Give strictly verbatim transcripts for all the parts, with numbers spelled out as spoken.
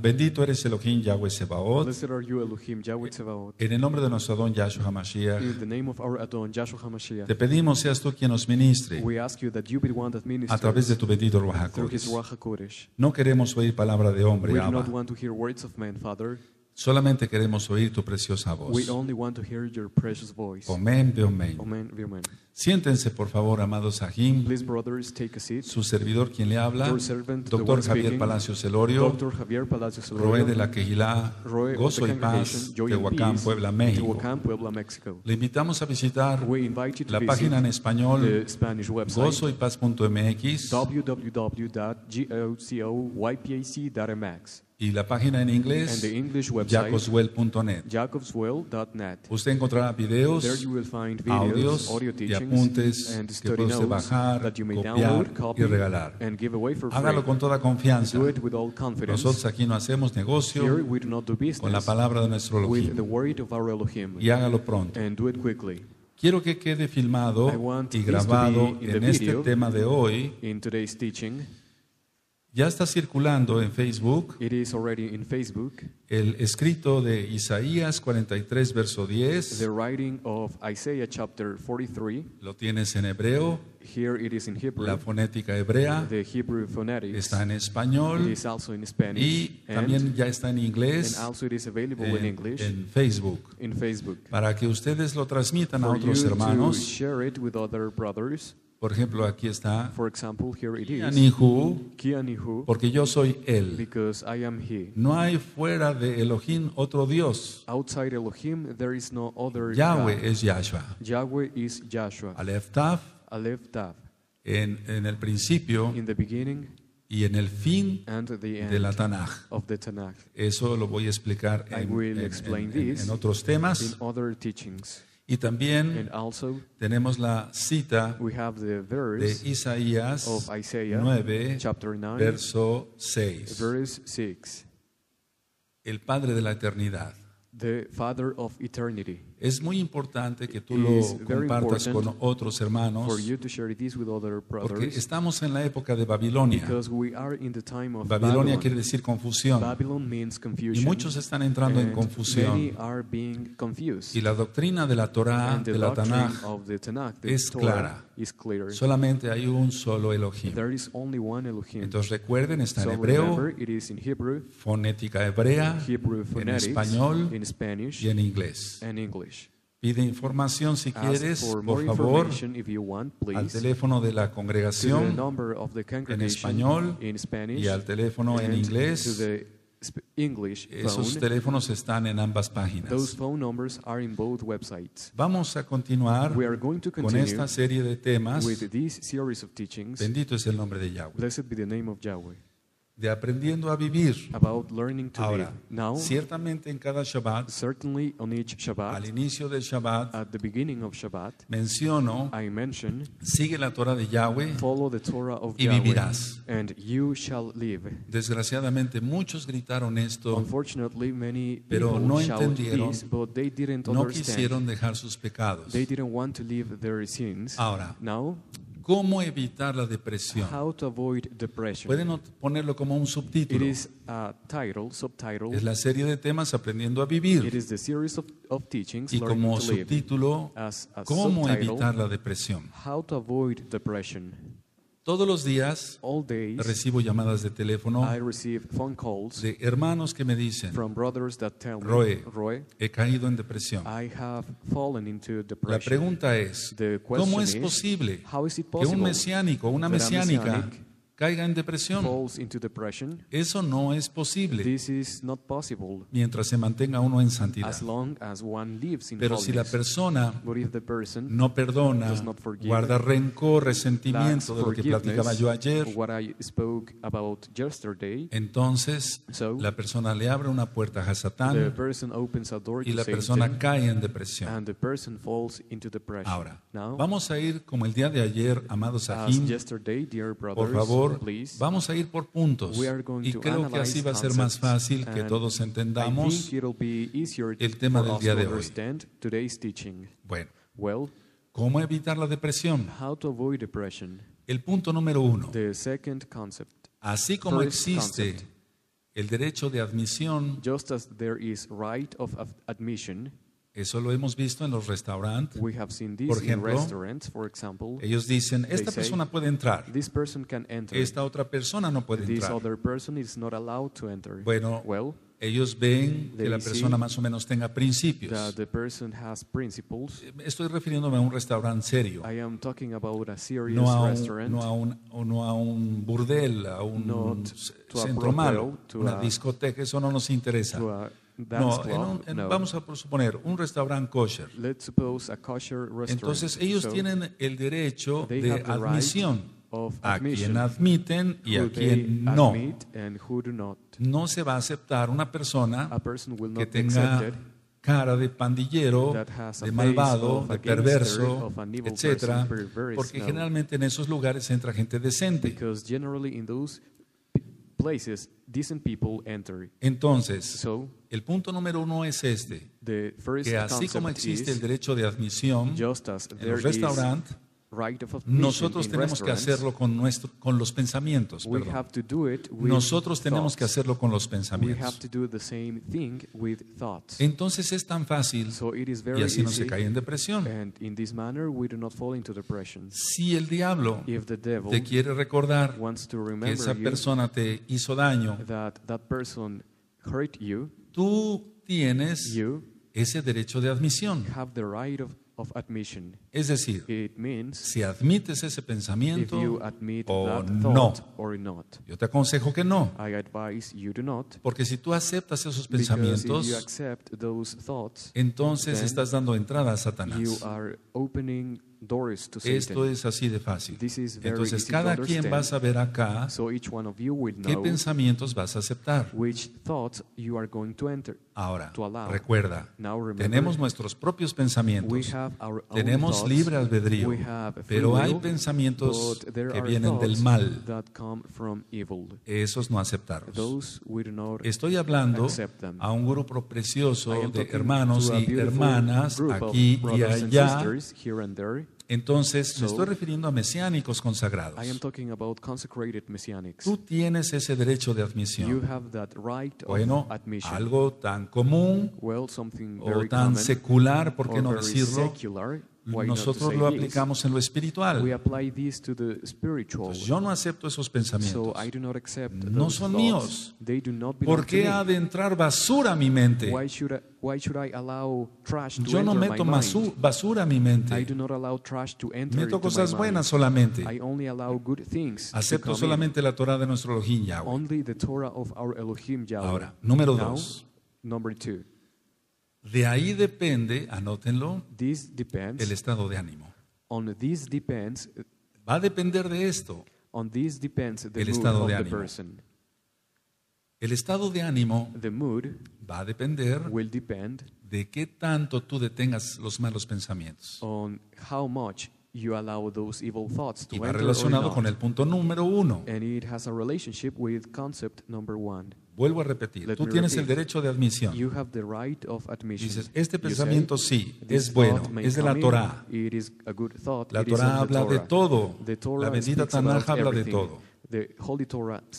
Bendito eres Elohim Yahweh Sebaot. En el nombre de nuestro Adon Yahshua Mashiach, te pedimos seas tú quien nos ministre a través de tu bendito Ruaj Hakodesh. No queremos oír palabra de hombre, Abba. Solamente queremos oír tu preciosa voz. Amén, amén. Siéntense, por favor, amados Ajim. Su servidor, quien le habla, Doctor Javier Palacios Celorio, Roy de la Quejilá, Gozoypaz, Tehuacán, Puebla, México. Le invitamos a visitar la página en español gozoypaz punto m x y la página en inglés, jacobswell punto net. Usted encontrará videos, audios y apuntes que puede bajar, copiar y regalar. Hágalo con toda confianza. Nosotros aquí no hacemos negocio con la palabra de nuestro Elohim. Y hágalo pronto. Quiero que quede filmado y grabado en este tema de hoy. Ya está circulando en Facebook, It is already in Facebook el escrito de Isaías cuarenta y tres, verso diez. The writing of Isaiah, chapter forty-three. Lo tienes en hebreo. Here it is in Hebrew. La fonética hebrea. The Hebrew phonetics. Está en español. It is also in Spanish. Y también ya está en inglés. And also it is available en, in English. En Facebook. In Facebook. Para que ustedes lo transmitan For a otros you hermanos. To share it with other brothers. Por ejemplo, aquí está, For example, here it is. Porque yo soy Él. Because I am he. No hay fuera de Elohim otro Dios. Outside Elohim, there is no other Yahweh God. Es Yahshua. Yahweh is Yahshua. Aleph Tav. Aleph Tav. En, en el principio In the beginning, y en el fin and the end de la Tanakh. Of the Tanakh. Eso lo voy a explicar en, en, en, en, en otros temas. In other teachings. Y también also, tenemos la cita de Isaías nueve, nine, verso seis. Verse six. El Padre de la Eternidad. The Father of Eternity. Es muy importante que tú lo compartas con otros hermanos, porque estamos en la época de Babilonia. Babilonia quiere decir confusión, y muchos están entrando en confusión. Y la doctrina de la Torah, de la Tanakh, es clara. Solamente hay un solo Elohim. Entonces recuerden, está en hebreo, fonética hebrea, en español y en inglés. Pide información si quieres, por favor, al teléfono de la congregación en español y al teléfono en inglés. Esos teléfonos están en ambas páginas. Vamos a continuar con esta serie de temas. Bendito es el nombre de Yahweh. De aprendiendo a vivir. About learning to Ahora, live. Now, ciertamente en cada Shabbat, certainly on each Shabbat, al inicio del Shabbat, at the beginning of Shabbat, menciono, I mention, sigue la Torah de Yahweh, follow the Torah of y Yahweh, vivirás. And you shall live. Desgraciadamente muchos gritaron esto, Unfortunately, many pero no entendieron, this, but they didn't no understand. Quisieron dejar sus pecados. They didn't want to leave their sins. Ahora, Now, ¿cómo evitar la depresión? Pueden ponerlo como un subtítulo. Is, uh, title, subtitle. Es la serie de temas aprendiendo a vivir. It is the series of, of teachings, y como subtítulo, As, ¿cómo subtitle, evitar la depresión? How to avoid depression. Todos los días All days, recibo llamadas de teléfono de hermanos que me dicen, Roy, Roy, he caído en depresión. I have fallen into depression. La pregunta es, ¿cómo es posible que un mesiánico, una mesiánica, caiga en depresión? Eso no es posible mientras se mantenga uno en santidad. As long as one lives in Pero holiness. Si la persona no perdona, forgive, guarda rencor, resentimiento de lo que platicaba yo ayer, entonces so, la persona le abre una puerta a Hasatán y la persona Satan, cae en depresión. Ahora, Now, vamos a ir como el día de ayer, amados Ajim, por favor, vamos a ir por puntos, y creo que así va a ser más fácil que todos entendamos el tema del día de hoy. Bueno, ¿cómo evitar la depresión? El punto número uno. Así como existe el derecho de admisión, just as there is right of admission, eso lo hemos visto en los restaurantes. We have seen this, por ejemplo, for example, ellos dicen, esta persona say, puede entrar, this person can enter, esta otra persona no puede this entrar. Other person is not allowed to enter. Bueno, well, ellos ven que la persona más o menos tenga principios. The person has principles. Estoy refiriéndome a un restaurante serio. I am talking about a serious no, a un, no, a un, no a un burdel, a un not centro a malo, una a, discoteca, eso no nos interesa. No, en un, en, no, vamos a suponer un restaurante kosher. Let's a kosher restaurant. Entonces ellos so, tienen el derecho de admisión, right a quien admiten y a quien no. No se va a aceptar una persona person que tenga cara de pandillero, de malvado, de perverso, etcétera, porque no. Generalmente en esos lugares entra gente decente. Places, decent people enter. Entonces, so, el punto número uno es este, que así como existe el derecho de admisión en el restaurante, right of nosotros tenemos que hacerlo con, nuestro, con los pensamientos. Nosotros tenemos que hacerlo con los pensamientos. Entonces es tan fácil so y así no se cae en depresión. Si el diablo te quiere recordar que esa persona you, te hizo daño, that that person hurt you, tú tienes you ese derecho de admisión. Of admission. Es decir, it means, si admites ese pensamiento o no, or not. Yo te aconsejo que no, I advise you do not, porque si tú aceptas esos pensamientos, you accept those thoughts, entonces estás dando entrada a Satanás. You are opening doors to Satan. Esto es así de fácil. Entonces cada quien va a saber acá so qué pensamientos vas a aceptar. Which thoughts you are going to enter. Ahora, recuerda, Now, remember, tenemos nuestros propios pensamientos, tenemos thoughts, libre albedrío, pero will, hay pensamientos que vienen del mal. Esos no aceptarlos. Estoy hablando a un grupo precioso de hermanos y hermanas aquí y allá. Entonces, me estoy refiriendo a mesiánicos consagrados. Tú tienes ese derecho de admisión. Bueno, algo tan común o tan secular, ¿por qué no decirlo? Nosotros lo aplicamos en lo espiritual. Entonces, yo no acepto esos pensamientos. No son míos. ¿Por qué ha de entrar basura a mi mente? Yo no meto basura a mi mente. Meto cosas buenas solamente. Acepto solamente la Torah de nuestro Elohim Yahweh. Ahora, número dos. De ahí depende, anótenlo, el estado de ánimo. On this depends, va a depender de esto, on this depends the el estado de ánimo. El estado de ánimo the mood va a depender will depend de qué tanto tú detengas los malos pensamientos. On how much you allow those evil thoughts to y va relacionado con el punto número uno. And it has a relationship with concept number one. Vuelvo a repetir, Let tú tienes repeat. el derecho de admisión. You have the right of admission. Dices, este pensamiento say, sí, es bueno, es de la Torah. La Torah habla de todo. La bendita Tanakh habla de todo.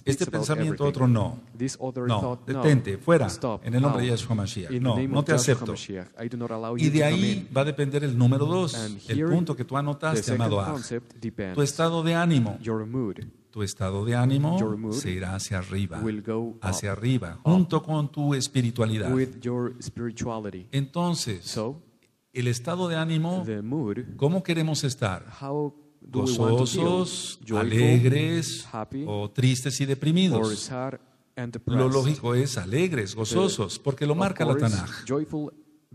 Este pensamiento otro no. No, detente, fuera, en el nombre de Yahshua Mashiach. No, no te acepto. Y de ahí va a depender el número dos, el punto que tú anotaste, amado Aj. Tu estado de ánimo. Tu estado de ánimo se irá hacia arriba, hacia arriba, junto con tu espiritualidad. Entonces, el estado de ánimo, ¿cómo queremos estar? ¿Gozosos, alegres o tristes y deprimidos? Lo lógico es alegres, gozosos, porque lo marca la Tanakh.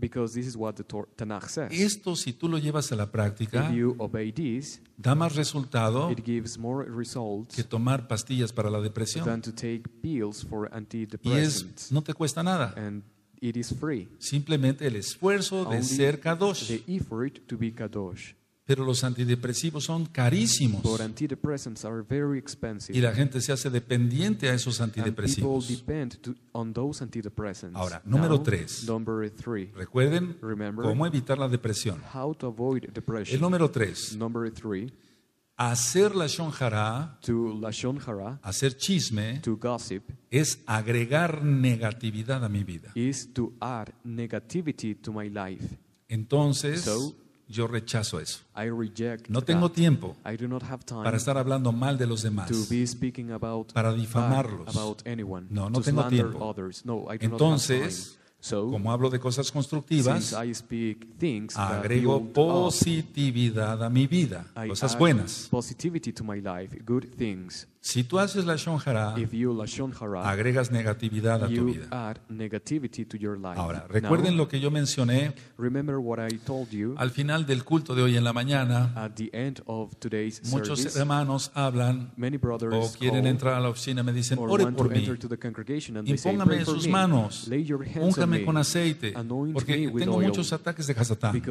Because this is what the Tanakh says. Esto, si tú lo llevas a la práctica, this, da más resultado que tomar pastillas para la depresión. Than to take pills for y es, no te cuesta nada. And it is free. Simplemente el esfuerzo Only de ser Kadosh. The effort to be Kadosh. Pero los antidepresivos son carísimos. Are very y la gente se hace dependiente a esos antidepresivos. To, on those Ahora, Now, número tres. Three. Recuerden Remember, cómo evitar la depresión. El número tres. Hacer Lashon hara, to Lashon hara, hacer chisme, to gossip, es agregar negatividad a mi vida. Is to add negativity to my life. Entonces, so, yo rechazo eso. I reject no tengo that. tiempo I do not have time para estar hablando mal de los demás, to be speaking about, para difamarlos. About anyone, no, no tengo tiempo. Others. No, I do Entonces, not have time. So, como hablo de cosas constructivas, agrego positividad a mi vida, cosas buenas. Si tú haces Lashon hara, agregas negatividad a tu vida. Ahora, recuerden lo que yo mencioné al final del culto de hoy en la mañana. Muchos hermanos hablan o quieren entrar a la oficina y me dicen, ore por mí, impóngame sus manos, úngame con aceite, porque tengo muchos ataques de Hasatán.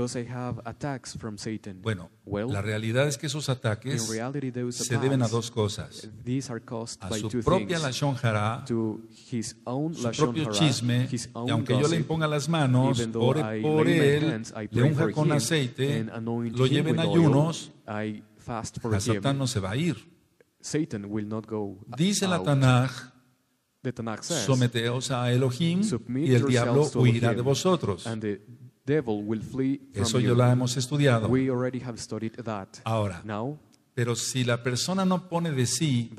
Bueno, la realidad es que esos ataques se deben a dos cosas. These are caused a by su two propia Lashon hara, to his own su Lashon propio hara, chisme, his own y aunque gossip, yo le imponga las manos, ore I por él, hands, le unja con him, aceite, lo lleven ayunos, oil, a Satán no se va a ir. Satan will not go Dice out. la Tanakh, the Tanakh says, someteos a Elohim y el diablo huirá de vosotros. Devil will flee from Eso you. ya la hemos estudiado. We already have studied that. Ahora, Now, Pero si la persona no pone de sí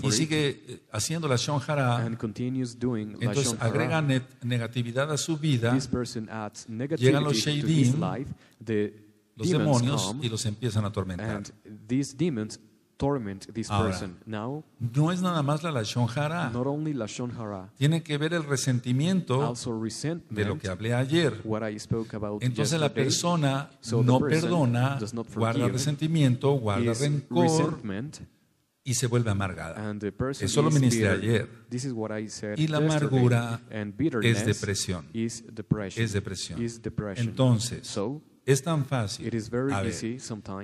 y sigue haciendo Lashon hara, entonces agrega ne negatividad a su vida, llegan los Sheidim, los demonios, y los empiezan a atormentar. Torment this Ahora, person. Now, no es nada más la Lashon hara. Not only Lashon hara. Tiene que ver el resentimiento de lo que hablé ayer. What I spoke about Entonces yesterday. la persona so no person perdona, guarda resentimiento, guarda rencor y se vuelve amargada. Eso lo ministré ayer. This is what I said y la amargura es depresión. Is depression. Es depresión. Is depression. Entonces, so, es tan fácil. It is very a ver, easy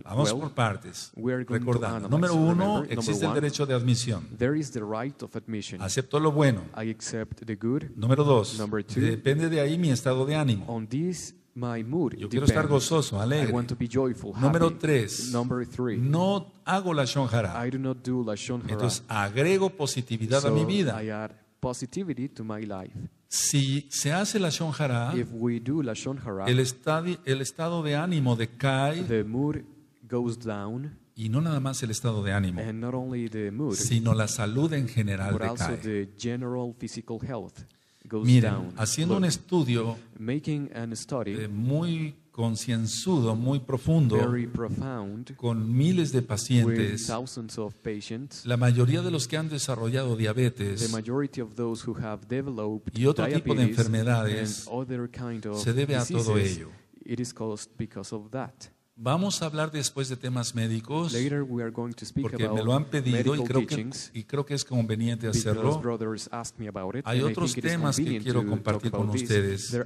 vamos well, por partes. Recordando. Número uno, Remember, existe el one, derecho de admisión. There is the right of admission. Acepto lo bueno. I accept the good. Número dos, two, depende de ahí mi estado de ánimo. On this, my mood Yo depends. quiero estar gozoso, alegre. I want to be joyful, Número happy. tres, three, no hago Lashon hara. I do not do Lashon hara. Entonces agrego positividad so, a mi vida. I add positivity to my life. Si se hace Lashon hara, el, estadi, el estado de ánimo decae, the mood goes down, y no nada más el estado de ánimo, and not only the mood, sino la salud en general but decae. Also the general physical health goes Miren, down. haciendo Look, un estudio making an study, eh, muy concienzudo, muy profundo, profound, con miles de pacientes, patients, la mayoría de los que han desarrollado diabetes y otro tipo de enfermedades kind of se debe a todo ello. It is caused because of that. Vamos a hablar después de temas médicos porque me lo han pedido y creo que, y creo que es conveniente hacerlo. Hay otros temas que quiero compartir con ustedes.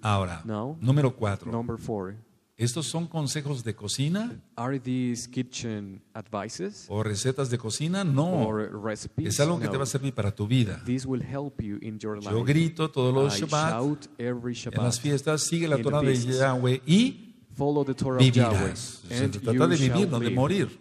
Ahora, número cuatro. ¿Estos son consejos de cocina? ¿O recetas de cocina? No. Es algo que te va a servir para tu vida. Yo grito todos los Shabbat, en las fiestas, sigue la Torah de Yahweh y vivirás. Se trata de vivir, no de morir.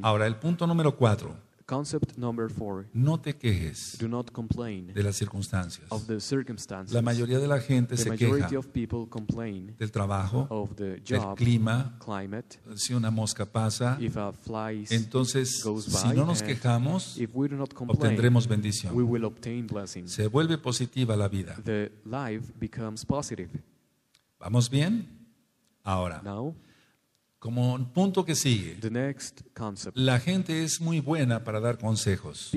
Ahora, el punto número cuatro. Concept number four. No te quejes Do not complain de las circunstancias. Of the circumstances. La mayoría de la gente the se queja of people complain del trabajo, of the job, del clima, climate, si una mosca pasa. If a fly entonces, goes by, si no nos quejamos, if we do not complain, obtendremos bendición. We will obtain blessing. Se vuelve positiva la vida. The life becomes positive. ¿Vamos bien? Ahora. Now, Como un punto que sigue, la gente es muy buena para dar consejos.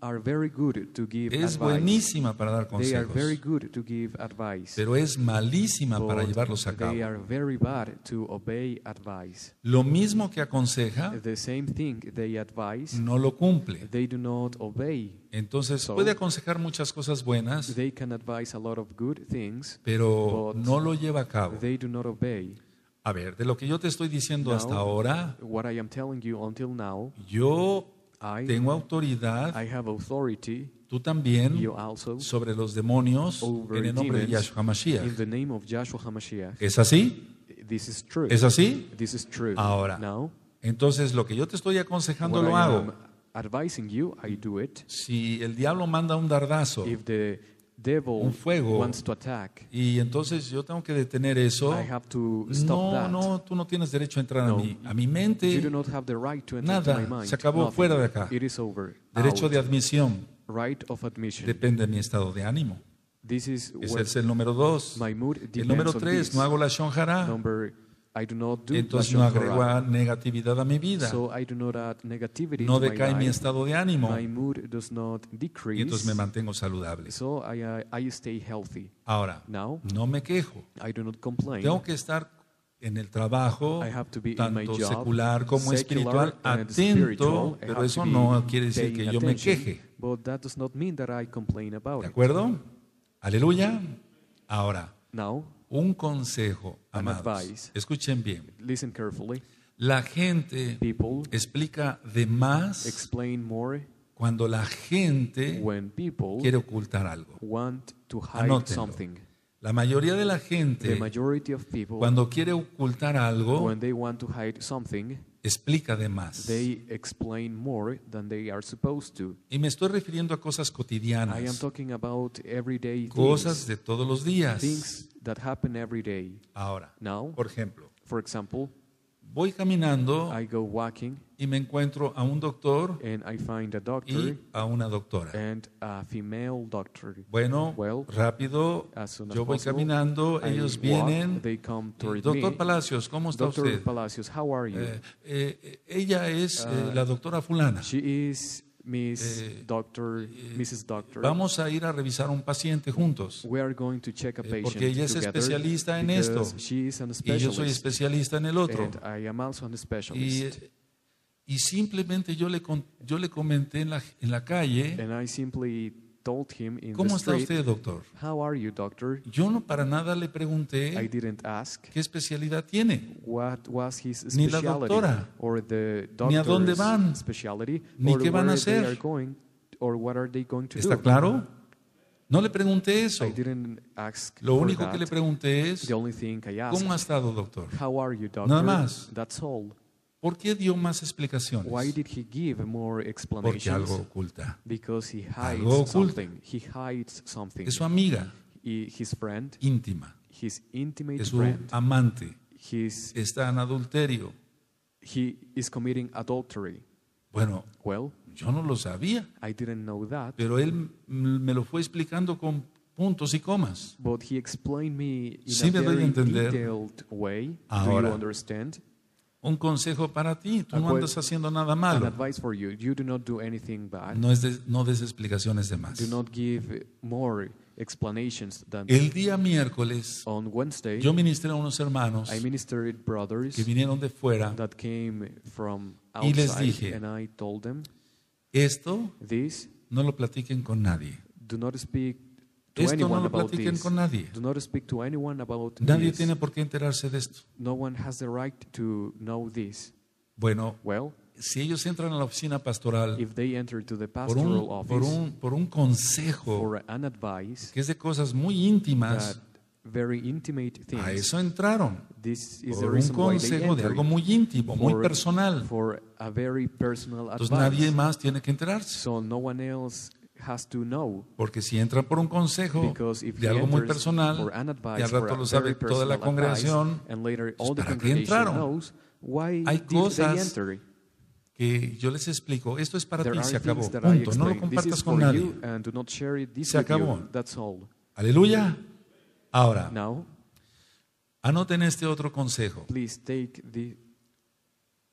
Are very good to give es advice. buenísima para dar consejos. They are very good to give advice, pero es malísima para llevarlos a cabo. They are very bad to obey advice. Lo mismo que aconseja, the same thing they advise, no lo cumple. They do not obey. Entonces so, puede aconsejar muchas cosas buenas, they can advise a lot of good things, pero no lo lleva a cabo. They do not obey. A ver, de lo que yo te estoy diciendo now, hasta ahora, now, yo I, tengo autoridad, I have authority, tú también, also, sobre los demonios en el nombre de Yahshua Mashiach. ¿Es así? This is true. ¿Es así? This is true. Ahora, Now, entonces lo que yo te estoy aconsejando lo hago. Advising you, I do it. Si el diablo manda un dardazo, If the devil un fuego, wants to attack, y entonces yo tengo que detener eso, I have to stop no, that. no, tú no tienes derecho a entrar no. a, mi, a mi mente, you do not have the right to enter nada, my mind. Se acabó, Nothing. Fuera de acá. It is over. Derecho Out. de admisión, right of admission. Depende de mi estado de ánimo. This is Ese es el número dos. El número tres, no hago Lashon hara. Number, I do not do Entonces no agrego hara. negatividad a mi vida. So I do not add no decae mi estado de ánimo. My mood does not decrease. Y entonces me mantengo saludable. So I, I, I stay healthy. Ahora, Now, no me quejo. I do not complain. Tengo que estar en el trabajo, tanto job, secular como espiritual, atento, pero eso no quiere decir que yo me queje. ¿De acuerdo? It. Aleluya. Ahora, Now, un consejo, amados. Advice, escuchen bien. Listen carefully. La gente people explica de más explain more cuando la gente quiere ocultar algo. Want to hide Anótenlo. Something. La mayoría de la gente, people, cuando quiere ocultar algo, explica de más. Y me estoy refiriendo a cosas cotidianas, cosas de todos los días. Ahora, Now, por ejemplo, for example, voy caminando I go walking, y me encuentro a un doctor and I find a doctor, y a una doctora. And a female doctor. Bueno, well, rápido, yo voy possible, caminando, I ellos walk, vienen. Doctor Palacios, ¿cómo está Doctor usted? Palacios, how are you? Eh, eh, ella es uh, eh, la doctora fulana. She is Miss eh, Doctor, eh, Missus Doctor. Vamos a ir a revisar a un paciente juntos. We are going to check a patient eh, porque ella es especialista en esto y yo soy especialista en el otro. I am also an specialist. Y, y simplemente yo le yo le comenté en la en la calle. And I simply told him in ¿Cómo the street, está usted, doctor? How are you, doctor? Yo no para nada le pregunté. I didn't ask. ¿Qué especialidad tiene? What was his ni la doctora, or the ni a dónde van, ni qué van a hacer. Going, or what are they going to ¿Está do? claro? No le pregunté eso. I didn't ask Lo único that. que le pregunté es, the only thing I asked, ¿cómo ha estado, doctor? How are you, doctor? Nada más. That's all. ¿Por qué dio más explicaciones? Why did he give more explanations? Porque algo oculta. Because he hides algo oculta. Something. He hides something. Es su amiga. He, his friend. Íntima. His intimate es su friend. amante. His, Está en adulterio. He is committing adultery. Bueno, well, yo no lo sabía. I didn't know that. Pero él me lo fue explicando con puntos y comas. But he explained me in sí a very entender. detailed way. Ahora, do you understand? Un consejo para ti, tú no andas haciendo nada malo. You. You do not do no, es de, no des explicaciones de más. Do not give more explanations than El día miércoles, on Wednesday, yo ministré a unos hermanos I ministered brothers que vinieron de fuera that came from outside, y les dije, and I told them, esto this, no lo platiquen con nadie. Do not speak To esto no lo platiquen con nadie. Do not speak to anyone about nadie this. Tiene por qué enterarse de esto. No one has the right to know this. Bueno, well, si ellos entran a la oficina pastoral if they enter to the pastoral por, un, office, por, un, por un consejo for an advice, que es de cosas muy íntimas, very intimate things, a eso entraron. This is por the un consejo de algo muy íntimo, for, muy personal. For a very personal Entonces advice. nadie más tiene que enterarse. So no one else has to know. Porque si entra por un consejo de algo muy personal advice, y al rato lo sabe toda la congregación, ¿para qué entraron? Hay cosas que yo les explico, esto es para ti, se acabó, punto, no lo compartas con nadie, se acabó. Aleluya. Ahora, anoten este otro consejo.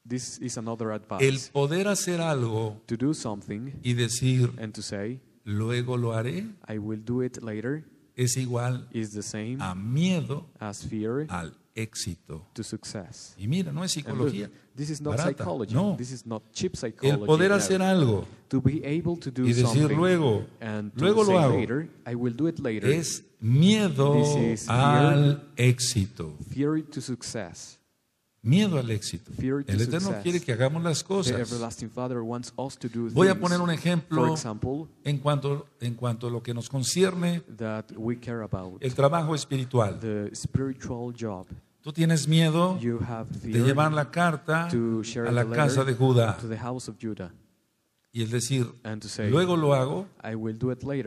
This is another advice. El poder hacer algo to do something, y decir and to say, luego lo haré I will do it later, es igual is the same a miedo as fear al éxito. To success. Y mira, no es psicología look, this is not barata. Psychology. No. This is not cheap psychology. El poder hacer algo to be able to do y decir luego, and to luego lo hago later, I will do it later. Es miedo this is al fear, éxito. Fear to success. Miedo al éxito. El Eterno quiere que hagamos las cosas. Voy a poner un ejemplo en cuanto, en cuanto a lo que nos concierne, el trabajo espiritual. Tú tienes miedo de llevar la carta a la casa de Judá. Y el decir, luego lo hago,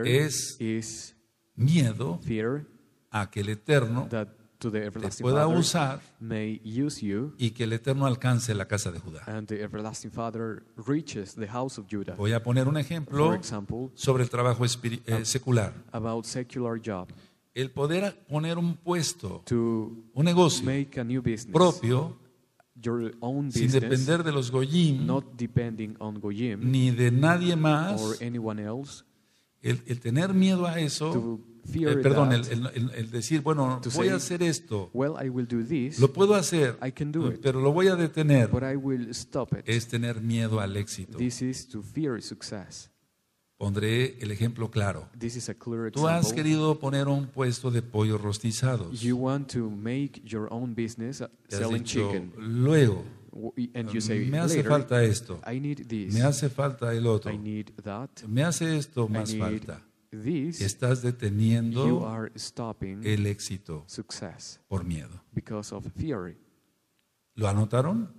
es miedo a que el Eterno te pueda usar y que el Eterno alcance la casa de Judá. Voy a poner un ejemplo sobre el trabajo eh, secular. El poder poner un puesto, un negocio propio, sin depender de los Goyim, ni de nadie más, el, el tener miedo a eso, eh, perdón, el, el, el decir, bueno, voy a hacer esto, lo puedo hacer, pero lo voy a detener, es tener miedo al éxito. Pondré el ejemplo claro. Tú has querido poner un puesto de pollos rostizados. Te has dicho, luego, me hace falta esto, me hace falta el otro, me hace esto más falta. Estás deteniendo el éxito por miedo. ¿Lo anotaron?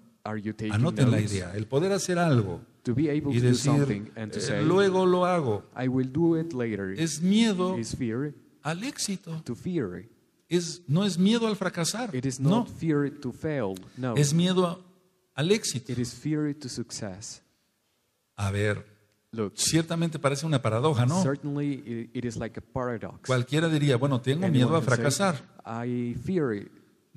Anoten la idea. El poder hacer algo y decir, eh, luego lo hago, es miedo al éxito. Es, no es miedo al fracasar, no. Es miedo a, al éxito. A ver, ciertamente parece una paradoja, ¿no? Cualquiera diría, bueno, tengo miedo a fracasar.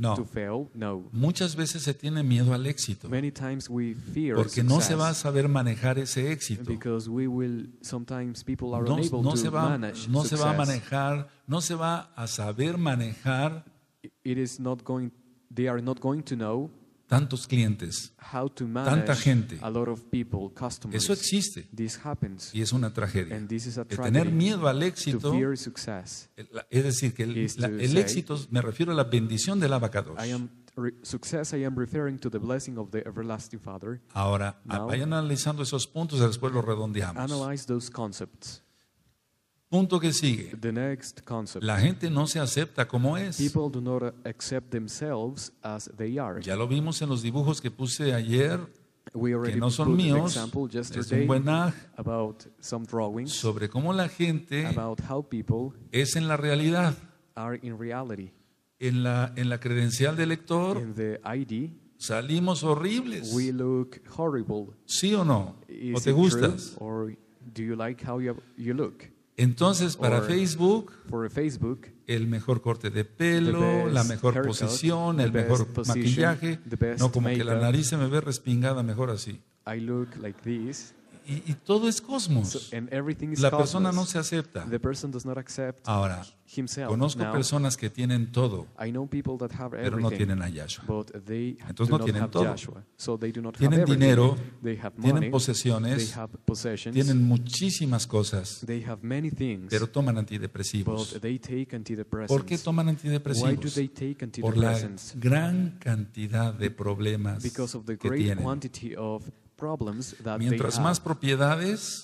No, muchas veces se tiene miedo al éxito porque no se va a saber manejar ese éxito. No, no, se va, no se va a manejar, no se va a saber manejar tantos clientes, tanta gente. Eso existe y es una tragedia. El tener miedo al éxito, es decir, que el, la, el éxito, me refiero a la bendición del Abba Kadosh. Ahora, vayan analizando esos puntos y después los redondeamos. Punto que sigue. La gente no se acepta como es. Ya lo vimos en los dibujos que puse ayer, que no son míos, es un buen Aj, sobre cómo la gente es en la realidad. En la, en la credencial del lector salimos horribles. ¿Sí o no? ¿O te gustas? Entonces, para Facebook, Facebook, el mejor corte de pelo, la mejor posición, el mejor maquillaje, no como que la nariz se me ve respingada, mejor así. Y, y todo es cosmos. La persona no se acepta. Ahora, conozco personas que tienen todo, pero no tienen a Yahshua. Entonces no tienen todo. Tienen dinero, tienen posesiones, tienen muchísimas cosas, pero toman antidepresivos. ¿Por qué toman antidepresivos? Por la gran cantidad de problemas que tienen. Mientras más propiedades,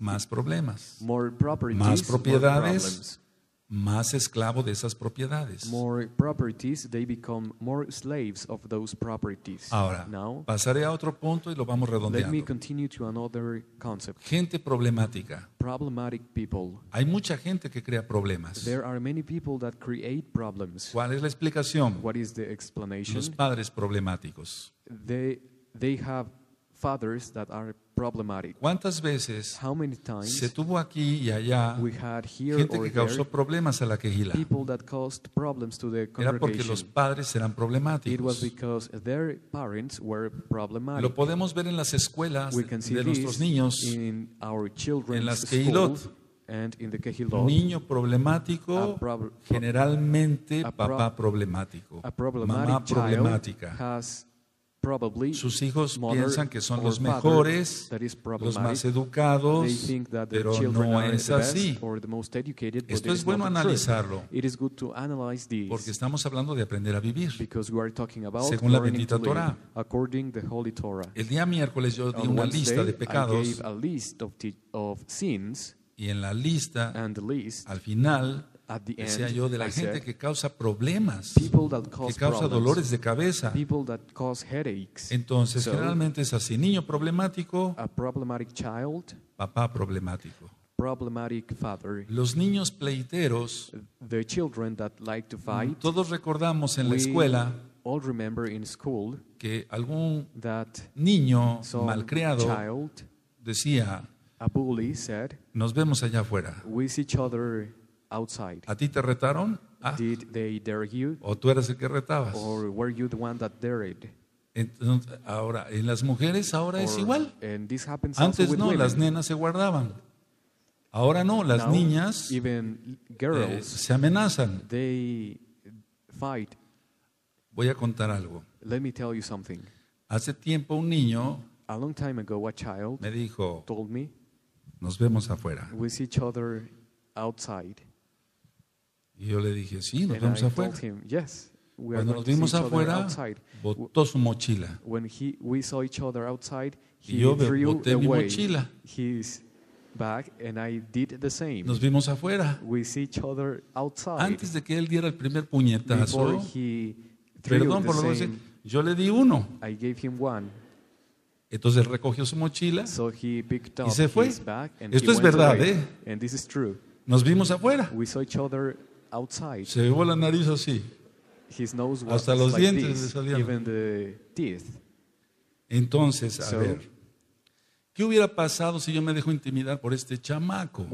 más problemas. Más propiedades, más esclavo de esas propiedades. Ahora, pasaré a otro punto y lo vamos redondeando. Gente problemática. Hay mucha gente que crea problemas. ¿Cuál es la explicación? Los padres problemáticos. They have fathers that are problematic. ¿Cuántas veces How many times se tuvo aquí y allá gente que causó problemas a la Quejilá? Era porque los padres eran problemáticos. Lo podemos ver en las escuelas de nuestros niños, en las Quejilot. Niño problemático, prob generalmente prob papá problemático, mamá problemática. Sus hijos piensan que son los mejores, los más educados, pero no es así. Esto es bueno analizarlo, porque estamos hablando de aprender a vivir, según la bendita Torah. El día miércoles yo di una lista de pecados, y en la lista, al final, Decía yo, de la gente que causa problemas, que causa dolores de cabeza. Entonces, generalmente es así: niño problemático, papá problemático. Los niños pleiteros, todos recordamos en la escuela que algún niño malcriado decía, nos vemos allá afuera. ¿A ti te retaron? Ah. ¿O tú eras el que retabas? Entonces, ahora, en las mujeres ahora es igual. Antes no, las nenas se guardaban. Ahora no, las niñas eh, se amenazan. Voy a contar algo. Hace tiempo un niño me dijo, nos vemos afuera. Y yo le dije, sí, nos vemos afuera. Cuando nos vimos afuera, botó su mochila. Y yo boté mi mochila. Back and I did the same. Nos vimos afuera. We see each other outside. Antes de que él diera el primer puñetazo, perdón por lo que yo le di uno. I gave him one. Entonces recogió su mochila so he picked up y se fue. His bag and Esto he es verdad, away. ¿eh? And this is true. Nos vimos afuera. We saw each other outside. Se llevó la nariz así. His nose was hasta los like dientes le salían. Even the teeth. Entonces, a so, ver. ¿Qué hubiera pasado si yo me dejo intimidar por este chamaco?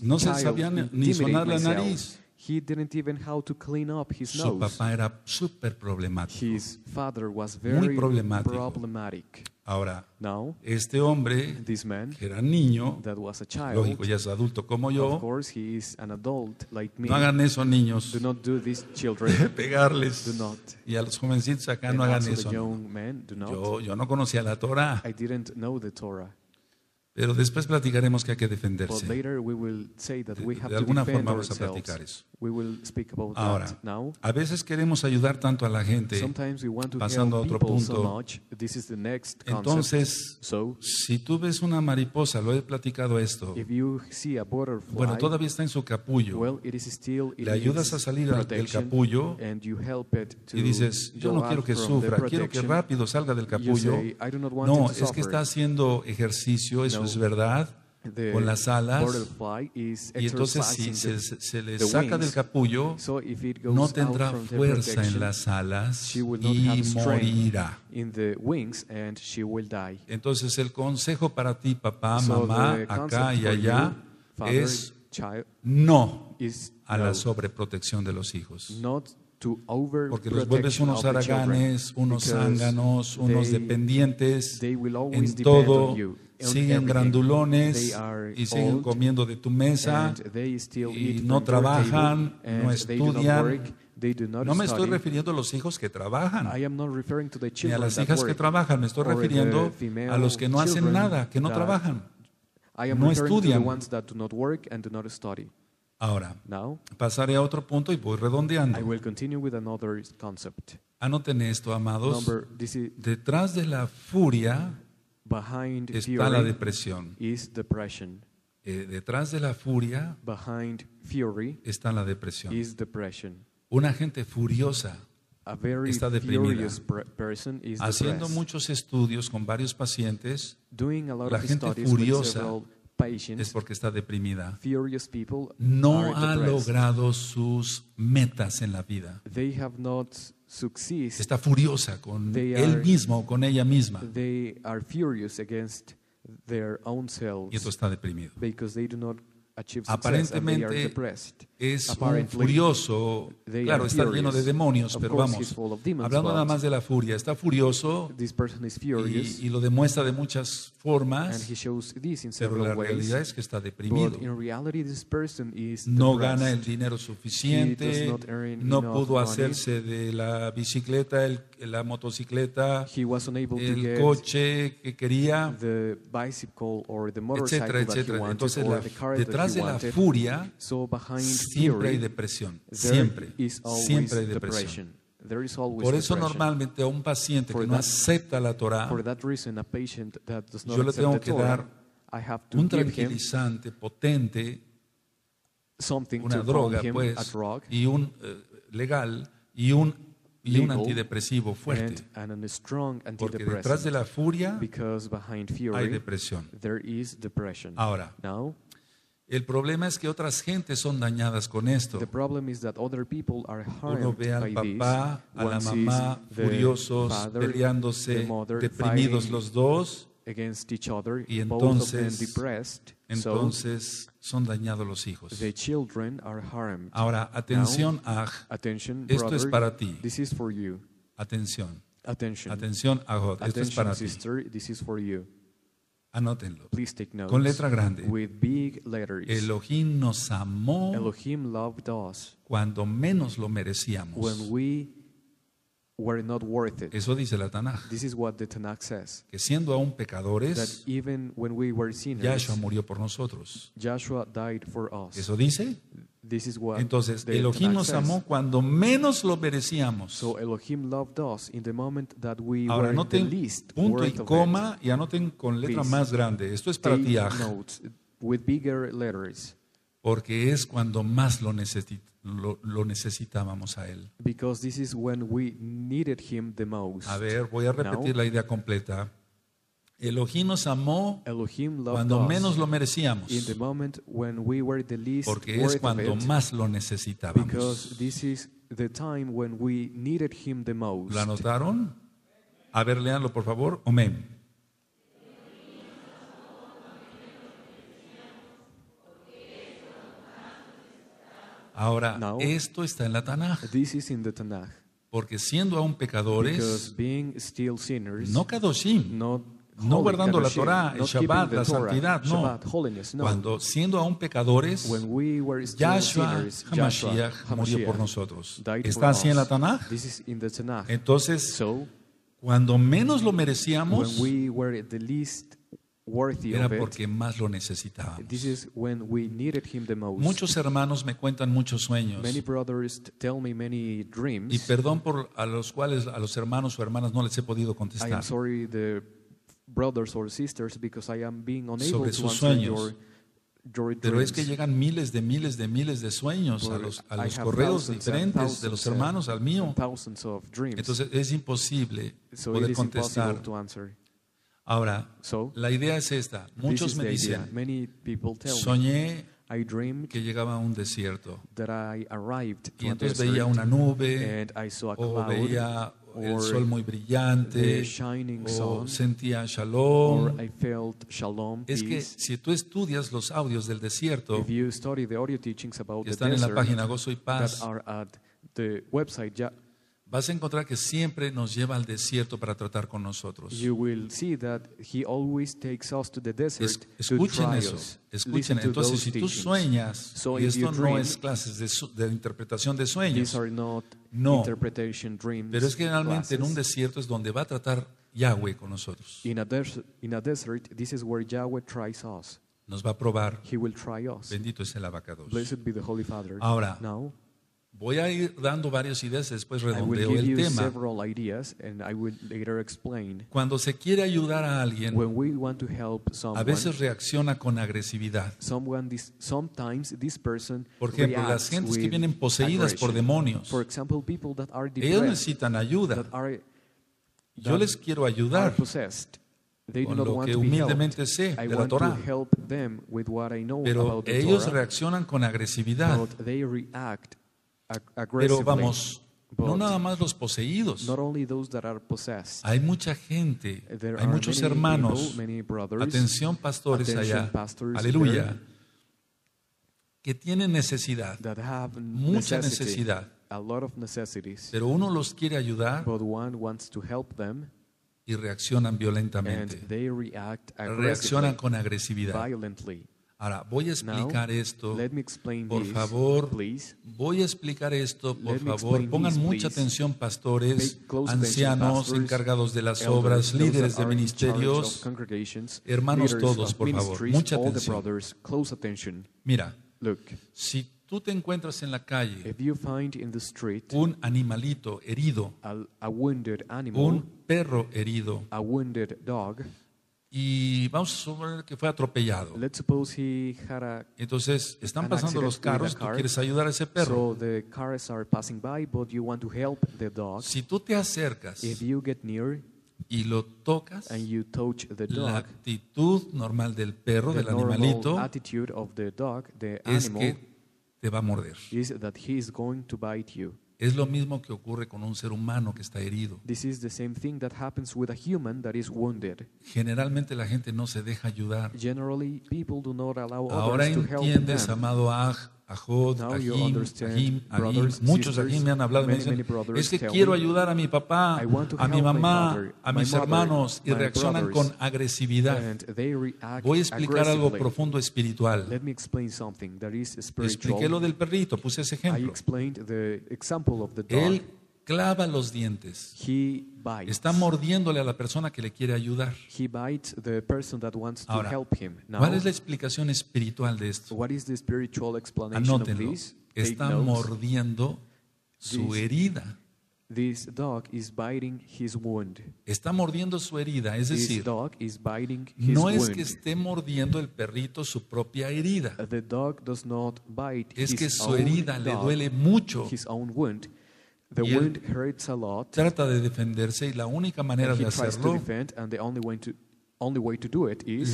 No se sabía ni sonar la nariz. Su papá era súper problemático. Muy problemático. Ahora, este hombre, que era niño, lógico, ya es adulto como yo. No hagan eso, niños. Pegarles. Y a los jovencitos acá no hagan eso. Yo, yo no conocía la Torah. Pero después platicaremos que hay que defenderse. De, de alguna forma vamos a platicar eso. Ahora, a veces queremos ayudar tanto a la gente, pasando a otro punto. Entonces, si tú ves una mariposa, lo he platicado esto, bueno, todavía está en su capullo, le ayudas a salir del capullo y dices, yo no quiero que sufra, quiero que rápido salga del capullo. No, es que está haciendo ejercicio, eso es verdad, con las alas, y entonces si se, se le saca del capullo, no tendrá fuerza en las alas y morirá. Entonces el consejo para ti, papá, mamá, acá y allá, es no a la sobreprotección de los hijos. Porque los vuelves unos haraganes, unos zánganos, unos dependientes en todo. Siguen grandulones y siguen comiendo de tu mesa y no trabajan, no estudian. No me estoy refiriendo a los hijos que trabajan ni a las hijas que trabajan, me estoy refiriendo a los que no hacen nada, que no trabajan, no estudian. Ahora, pasaré a otro punto y voy redondeando. Anoten esto, amados, detrás de la furia está la depresión. Eh, detrás de la furia está la depresión. Una gente furiosa está deprimida. Haciendo muchos estudios con varios pacientes, la gente furiosa es porque está deprimida. No ha logrado sus metas en la vida. Está furiosa con él mismo o con ella misma. Y esto está deprimido. Aparentemente es un furioso, claro, está lleno de demonios, pero vamos, hablando nada más de la furia, está furioso y, y lo demuestra de muchas formas, pero la realidad es que está deprimido. No gana el dinero suficiente, no pudo hacerse de la bicicleta, el, la motocicleta, el coche que quería, etcétera, etcétera. Entonces, la, detrás de la furia, siempre hay depresión, siempre, siempre hay depresión. Por eso normalmente a un paciente que no acepta la Torah, yo le tengo que dar un tranquilizante potente something una to droga, him pues, a drug, y un uh, legal y un y un antidepresivo fuerte, and, and strong porque detrás de la furia fury, hay depresión. There is Ahora, Now, el problema es que otras gentes son dañadas con esto. Uno ve al papá, this. a One la mamá furiosos, father, peleándose, mother, deprimidos los dos, each other, y entonces, entonces son dañados los hijos. Ahora, atención, Aj, esto es para ti. Atención, atención, Ajot, esto es para ti. Anótenlo, con letra grande. Elohim nos amó cuando menos lo merecíamos. Were not worth it. Eso dice la Tanakh. This is what the Tanakh says. Que siendo aún pecadores, that even when we were sinners, Yahshua murió por nosotros. Joshua died for us. Eso dice. This is what Entonces, Elohim nos amó cuando menos lo merecíamos. So Elohim loved us in the moment that we Ahora, were anoten the least punto y coma y anoten con letra Please. más grande. Esto es para ti, Aj. With bigger letters. Porque es cuando más lo necesitamos. Lo, lo necesitábamos a Él. Because this is when we needed him the most. A ver, voy a repetir Now, la idea completa. Elohim nos amó Elohim cuando menos lo merecíamos. In the moment when we were the least Porque es cuando it, más lo necesitábamos. Because this is the time when we needed him the most. ¿Lo anotaron? A ver, léanlo por favor. Amén. Ahora, Now, esto está en la Tanakh. This is in the Tanakh. Porque siendo aún pecadores, being still sinners, no Kadoshim, no guardando Kadoshim, la Torah, el Shabbat, la Torah, santidad, Shabbat, no. no. Cuando siendo aún pecadores, we Yahshua Mashiach murió por nosotros. ¿Está así us. en la Tanakh? This is in the Tanakh. Entonces, so, cuando menos lo merecíamos, we were the least era porque más lo necesitábamos. Muchos hermanos me cuentan muchos sueños. Y perdón por a los cuales a los hermanos o hermanas no les he podido contestar. Sobre sus sueños. Pero es que llegan miles de miles de miles de sueños a los, a los correos diferentes de los hermanos al mío. Entonces es imposible poder contestar. Ahora, so, la idea es esta. Muchos me dicen, soñé que llegaba a un desierto. Y entonces veía una nube, o veía el sol muy brillante, o sentía shalom. Es que si tú estudias los audios del desierto, que están en la página gozo y paz punto m x, vas a encontrar que siempre nos lleva al desierto para tratar con nosotros. Escuchen eso, escuchen. Entonces, si tú sueñas, y esto no es clases de, su, de interpretación de sueños, no, pero es que generalmente en un desierto es donde va a tratar Yahweh con nosotros. Nos va a probar. Bendito es el Abacados. Ahora, voy a ir dando varias ideas, después redondeo el tema. Cuando se quiere ayudar a alguien, someone, a veces reacciona con agresividad. This, this por ejemplo, las gentes que vienen poseídas aggression. por demonios, example, ellos necesitan ayuda. Are, Yo les quiero ayudar con lo que humildemente sé de la Torah. Pero ellos reaccionan con agresividad. Pero vamos, no nada más los poseídos. Hay mucha gente, hay muchos hermanos. Atención, pastores allá. Aleluya. Que tienen necesidad, mucha necesidad. Pero uno los quiere ayudar y reaccionan violentamente. Reaccionan con agresividad. Ahora, voy a explicar esto, por favor, voy a explicar esto, por favor, pongan mucha atención, pastores, ancianos, encargados de las obras, líderes de ministerios, hermanos todos, por favor, mucha atención. Mira, si tú te encuentras en la calle un animalito herido, un perro herido, y vamos a suponer que fue atropellado. Entonces están pasando los carros, tú quieres ayudar a ese perro. Si tú te acercas y lo tocas, la actitud normal del perro, del animalito, es que te va a morder. Es lo mismo que ocurre con un ser humano que está herido. Generalmente la gente no se deja ayudar. Ahora entiendes, amado Aj, Ajod, Ajim, Ajim, Ajim, muchos Ajim me han hablado y me dicen, es que quiero ayudar a mi papá, a mi mamá, a mis hermanos, y reaccionan con agresividad. Voy a explicar algo profundo espiritual. Expliqué lo del perrito, puse ese ejemplo. Él clava los dientes. Está mordiéndole a la persona que le quiere ayudar. Ahora, ¿cuál es la explicación espiritual de esto? Anótenlo. Está mordiendo su herida. Está mordiendo su herida, es decir, no es que esté mordiendo el perrito su propia herida. Es que su herida le duele mucho. The wound hurts a lot. Trata de defenderse y la única manera de hacerlo,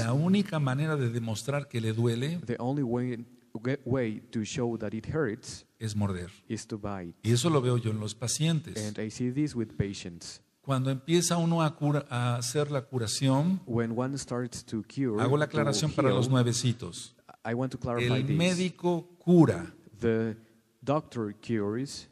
la única manera de demostrar que le duele, the only way, way to show that it hurts, es morder. Is to bite. Y eso lo veo yo en los pacientes. And I see this with patients. Cuando empieza uno a, cura, a hacer la curación, when one starts to cure, hago la aclaración para heal, los nuevecitos. I want to clarify El this. médico cura. The doctor cures.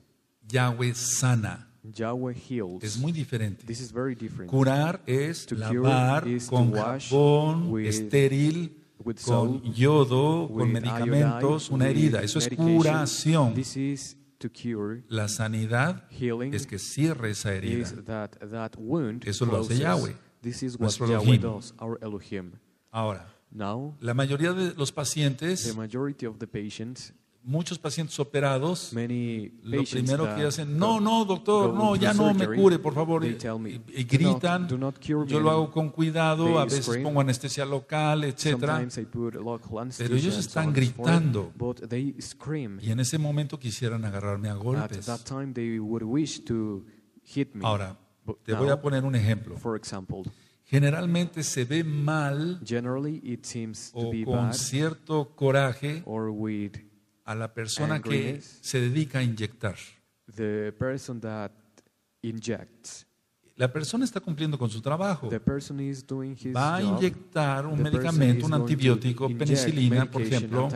Yahweh sana. Yahweh heals. Es muy diferente. This is very different. Curar es to lavar is con jabón with, estéril, with soap, con yodo, con medicamentos, iodine, una herida. Eso es curación. This is to cure. La sanidad Healing es que cierre esa herida. That, that wound Eso lo hace Yahweh. This is what Yahweh does, our Elohim. Ahora, Now, la mayoría de los pacientes, the majority of the patients, muchos pacientes operados, lo primero que hacen, no, no, doctor, no, ya no me cure, por favor. Y, y gritan, yo lo hago con cuidado, a veces pongo anestesia local, etcétera. Pero ellos están gritando. Y en ese momento quisieran agarrarme a golpes. Ahora, te voy a poner un ejemplo. Generalmente se ve mal o con cierto coraje a la persona que se dedica a inyectar. The person that injects. La persona está cumpliendo con su trabajo. The person is doing his Va a inyectar job. un The medicamento, un antibiótico, penicilina, por ejemplo.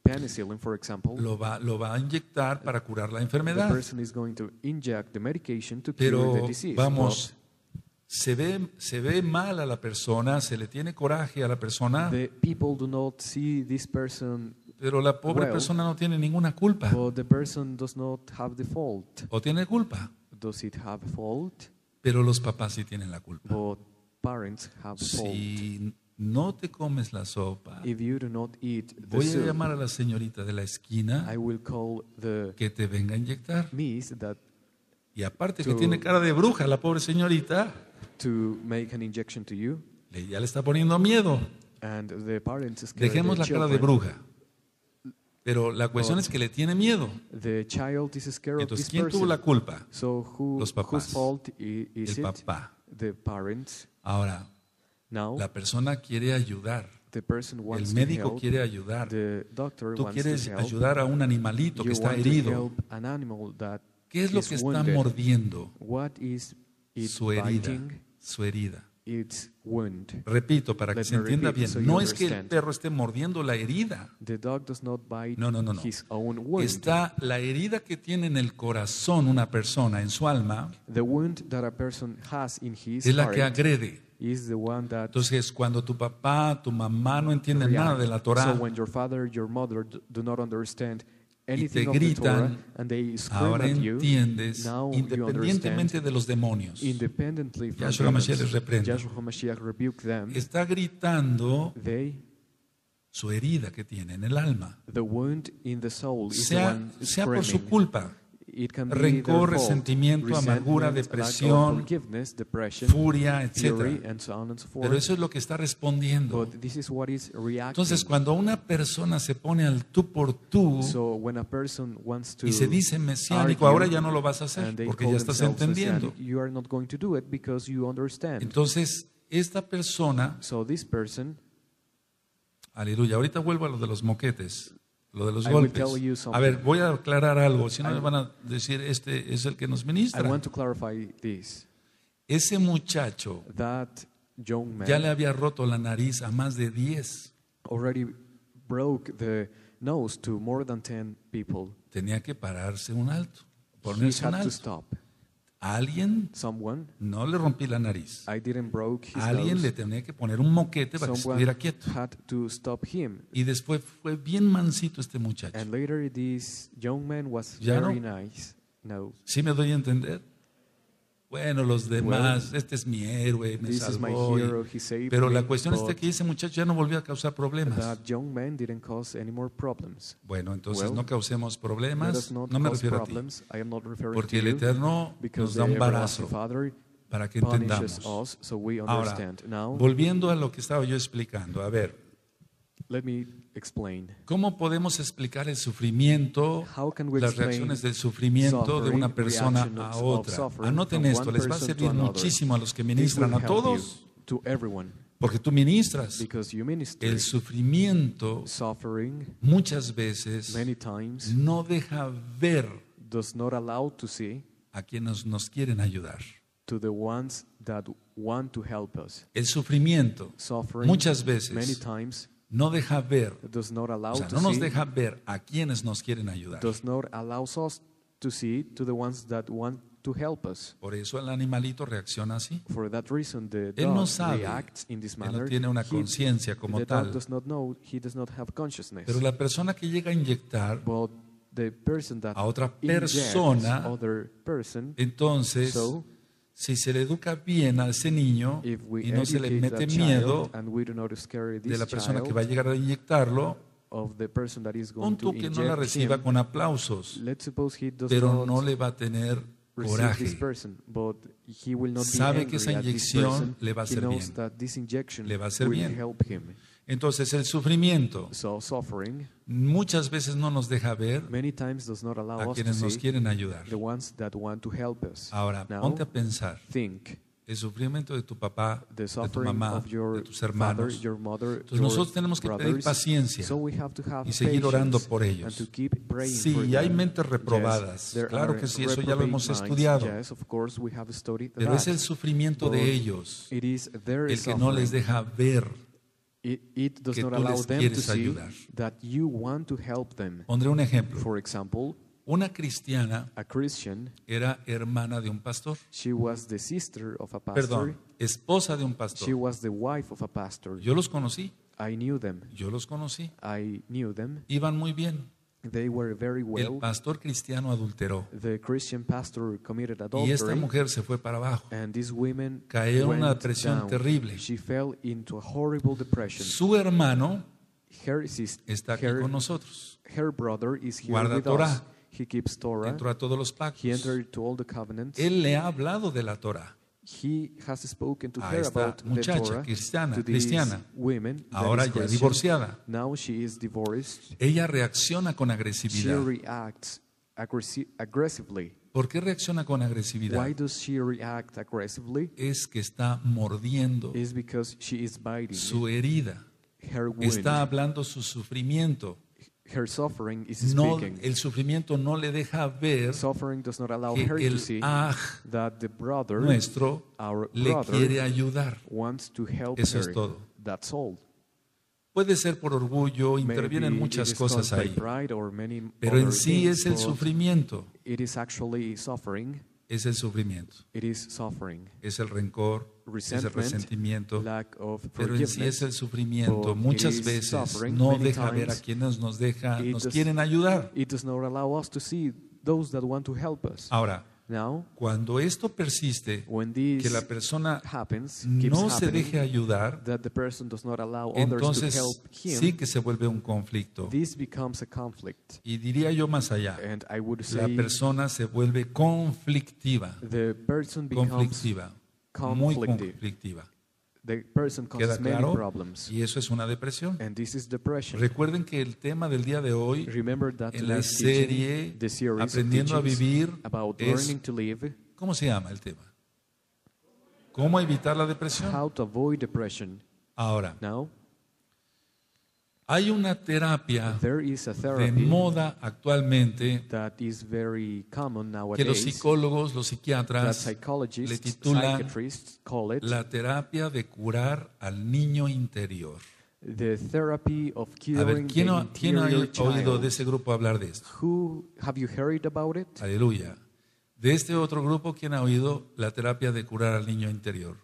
Penicillin, for example, lo, va, lo va a inyectar para curar la enfermedad. The person is going to inject the medication to Pero cure the disease. vamos, se ve, se ve mal a la persona, se le tiene coraje a la persona. The people do not see this person. Pero la pobre well, persona no tiene ninguna culpa. The person does not have the fault. O tiene culpa. Does it have fault? Pero los papás sí tienen la culpa. But parents have si fault. no te comes la sopa, If you do not eat the voy soup, a llamar a la señorita de la esquina I will call the que te venga a inyectar. That y aparte to, que tiene cara de bruja la pobre señorita, to make an injection to you. Le, ya le está poniendo miedo. And the parents Dejemos la cara de bruja. Pero la cuestión es que le tiene miedo. Entonces, ¿quién tuvo la culpa? Los papás. El papá. Ahora, la persona quiere ayudar. El médico quiere ayudar. Tú quieres ayudar a un animalito que está herido. ¿Qué es lo que está mordiendo? Su herida. Su herida. Its wound. Repito, para Let que se entienda bien, so no es que el perro esté mordiendo la herida. No, no, no, no. Está la herida que tiene en el corazón una persona, en su alma, es la que agrede. Entonces, cuando tu papá, tu mamá no entienden nada de la Torah, so when your father, your mother do not understand y te gritan, ahora entiendes, independientemente de los demonios. Yahshua Mashiach les reprende. Está gritando su herida que tiene en el alma, sea, sea por su culpa. rencor, resentimiento, amargura, depresión, furia, etcétera. Pero eso es lo que está respondiendo. Entonces, cuando una persona se pone al tú por tú y se dice mesiánico, ahora ya no lo vas a hacer porque ya estás entendiendo. Entonces, esta persona, aleluya, ahorita vuelvo a lo de los moquetes. Lo de los golpes. A ver, voy a aclarar algo, si no me van a decir este es el que nos ministra. Ese muchacho ya le había roto la nariz a más de diez. Tenía que pararse un alto, ponerse un alto. A alguien no le rompí la nariz. A alguien le tenía que poner un moquete para que estuviera quieto. Y después fue bien mansito este muchacho. ¿Ya no? ¿Sí me doy a entender? Bueno, los demás, este es mi héroe, me salvó. Y, pero la cuestión es que ese muchacho ya no volvió a causar problemas. Bueno, entonces no causemos problemas, no me refiero a ti. Porque el Eterno nos da un balazo para que entendamos. Ahora, volviendo a lo que estaba yo explicando, a ver. ¿Cómo podemos explicar el sufrimiento, las reacciones del sufrimiento de una persona a otra? Anoten esto, les va a servir muchísimo a los que ministran, a todos, porque tú ministras. El sufrimiento muchas veces no deja ver a quienes nos quieren ayudar. El sufrimiento muchas veces no deja ver, o sea, no nos deja ver a quienes nos quieren ayudar. Por eso el animalito reacciona así. Él no sabe, él no tiene una conciencia como tal. Pero la persona que llega a inyectar a otra persona, entonces, si se le educa bien a ese niño y no se le mete miedo de la persona que va a llegar a inyectarlo, pon tú que no la reciba con aplausos, pero no le va a tener coraje. Sabe que esa inyección le va a hacer bien. Le va a hacer bien. Entonces, el sufrimiento muchas veces no nos deja ver a quienes nos quieren ayudar. Ahora, ponte a pensar, el sufrimiento de tu papá, de tu mamá, de tus hermanos. Entonces, nosotros tenemos que pedir paciencia y seguir orando por ellos. Sí, hay mentes reprobadas, claro que sí, eso ya lo hemos estudiado. Pero es el sufrimiento de ellos el que no les deja ver It, it does que not allow them to see that you want to help them. Pondré un ejemplo. For example, una cristiana a Christian, era hermana de un pastor. She was the sister of a pastor. Perdón, esposa de un pastor. She was the wife of a pastor. Yo los conocí. I knew them. Yo los conocí. I knew them. Iban muy bien. They were very well. El pastor cristiano adulteró. The Christian pastor committed adultery. Y esta mujer se fue para abajo. And these women cayó en una depresión down. terrible. She fell into a horrible depression. Su hermano her, está aquí her, con nosotros. Her brother is here Guarda with Torah. Us. He keeps Torah. Entró a todos los pactos. He entered to all the covenants. Él le ha hablado de la Torah. He has spoken to her about the Torah, cristiana, to these cristiana. Women, ahora ya divorciada. Now she is divorced. Ella reacciona con agresividad. She reacts aggressive, aggressively. ¿Por qué reacciona con agresividad? Why does she react aggressively? Es que está mordiendo is because she is biting su herida. Her wound. Está hablando su sufrimiento. Her suffering is no, el sufrimiento no le deja ver does not allow que her el to see Aj that the brother, nuestro our brother, le quiere ayudar. Wants to help Eso her. Es todo. That's all. Puede ser por orgullo, Maybe intervienen muchas cosas ahí, pero en sí es el sufrimiento. It is actually suffering. Es el sufrimiento. It is suffering. Es el rencor, es el resentimiento, pero en sí es el sufrimiento. Muchas veces no deja ver a quienes nos deja, nos quieren ayudar. Ahora, Now, cuando esto persiste, que la persona happens, no se deje ayudar, entonces him, sí que se vuelve un conflicto. Y diría yo más allá, la persona se vuelve conflictiva, person conflictiva, muy conflictiva. The person causes many problems. Y eso es una depresión. And this is depression. Recuerden que el tema del día de hoy en la serie teaching, Aprendiendo a Vivir es, ¿cómo se llama el tema? ¿Cómo evitar la depresión? How to avoid depression. Ahora, Now, hay una terapia de moda actualmente que los psicólogos, los psiquiatras le titulan la terapia de curar al niño interior. The therapy of curing. A ver, ¿quién ha, ¿quién ha oído de ese grupo hablar de esto? Who, have you heard about it? Aleluya. De este otro grupo, ¿quién ha oído la terapia de curar al niño interior?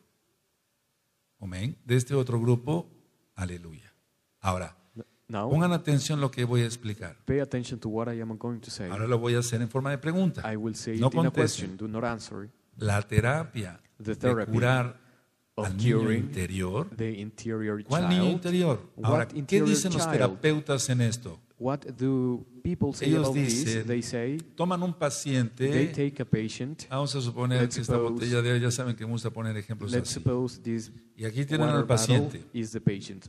Amén. De este otro grupo, aleluya. Ahora, Now, pongan atención lo que voy a explicar. Pay attention to what I am going to say. Ahora lo voy a hacer en forma de pregunta. I will say no contesten. La terapia de curar al niño interior. Interior ¿Cuál niño interior? Ahora, ¿qué interior dicen child? Los terapeutas en esto? What do people say Ellos about dicen, this? They say, toman un paciente, they take a patient, vamos a suponer que esta suppose, botella de ya saben que me gusta poner ejemplos así. Y aquí tienen al paciente.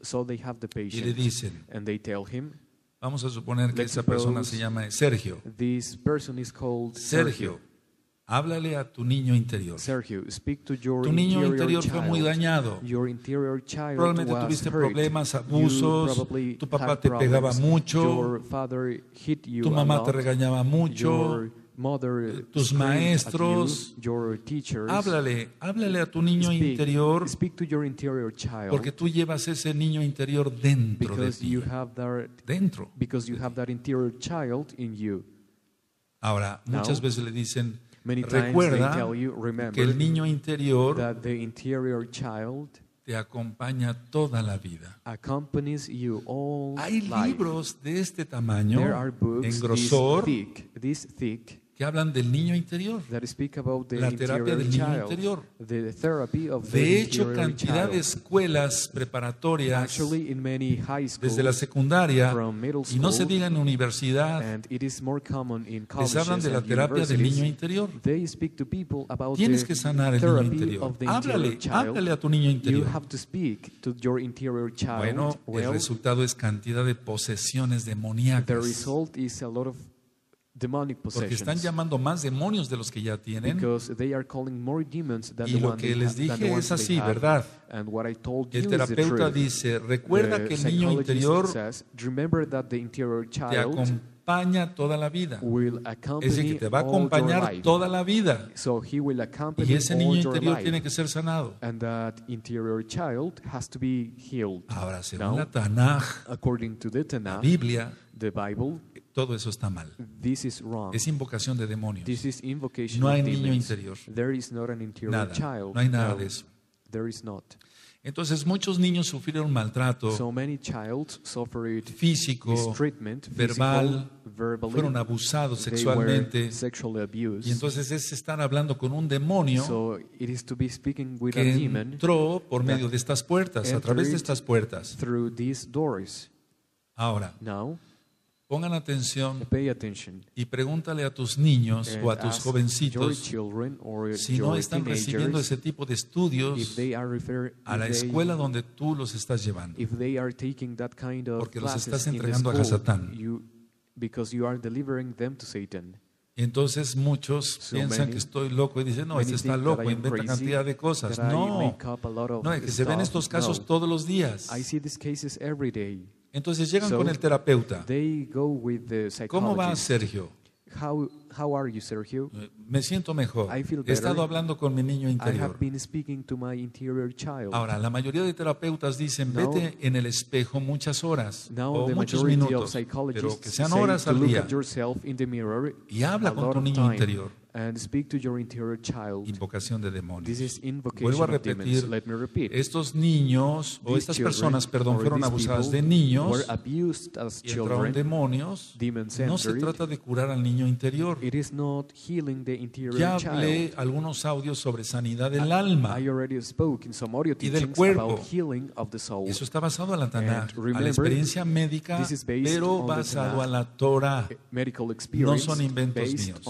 So they have the patient, y le dicen, and they tell him, vamos a suponer que esa persona se llama Sergio. This person is called Sergio. Sergio, háblale a tu niño interior. Sergio, speak to your tu niño interior, interior fue muy dañado. Your interior child Probablemente tuviste hurt. problemas, abusos, tu papá te pegaba mucho, tu mamá te regañaba mucho, tus maestros. You, your teachers, háblale, háblale a tu niño speak, interior, speak to your interior child, porque tú llevas ese niño interior dentro de ti. You have that, dentro. Because you have that interior child in you. Ahora, Now, muchas veces le dicen, Many recuerda times they tell you, remember, que el niño interior that the interior child te acompaña toda la vida. You all Hay life. libros de este tamaño, en grosor, this thick, this thick, que hablan del niño interior, that speak about the la terapia del niño interior. The therapy of the de hecho, cantidad child. de escuelas preparatorias, Actually, in many high school, desde la secundaria, from middle school, y no se diga en universidad, and it is more common in colleges les hablan de la terapia del niño interior. They speak to people about Tienes que sanar el niño interior. interior. Háblale, háblale a tu niño interior. You have to speak to your interior child. Bueno, well, el resultado es cantidad de posesiones demoníacas. The result is a lot of porque están llamando más demonios de los que ya tienen. Y lo que les dije es así, ¿verdad? El terapeuta dice, recuerda que el niño interior te acompaña toda la vida. Es decir, que te va a acompañar toda la vida. Y ese niño interior tiene que ser sanado. Ahora, según la Tanakh, la Biblia, todo eso está mal. This is wrong. Es invocación de demonios. This is invocation no hay niño demons. interior. There is not an interior nada. Child. No hay nada no. de eso. There is not. Entonces muchos niños sufrieron maltrato so many físico, verbal, verbally, fueron abusados sexualmente. Y entonces es estar hablando con un demonio so que entró por medio de estas puertas, a través de estas puertas. Ahora, Now, pongan atención y pregúntale a tus niños o a tus jovencitos si no están recibiendo ese tipo de estudios a la escuela donde tú los estás llevando, porque los estás entregando a Hasatán. Entonces muchos piensan que estoy loco y dicen, no, este está loco, inventa cantidad de cosas. No, no, es que se ven estos casos todos los días. Entonces llegan so, con el terapeuta. ¿Cómo va, Sergio? How, how are you, Sergio? Me siento mejor. He estado hablando con mi niño interior. Ahora, la mayoría de terapeutas dicen, now, vete en el espejo muchas horas now, o muchos minutos, pero que sean horas al día. Mirror, y habla con tu niño interior. And speak to your interior child. Invocación de demonios. Vuelvo a repetir, estos niños o estas personas, perdón, fueron abusadas de niños y entraron demonios. No se trata de curar al niño interior. Ya hablé algunos audios sobre sanidad del alma y del cuerpo. Eso está basado en la Tanakh, a la experiencia médica, pero basado a la Torah. No son inventos míos.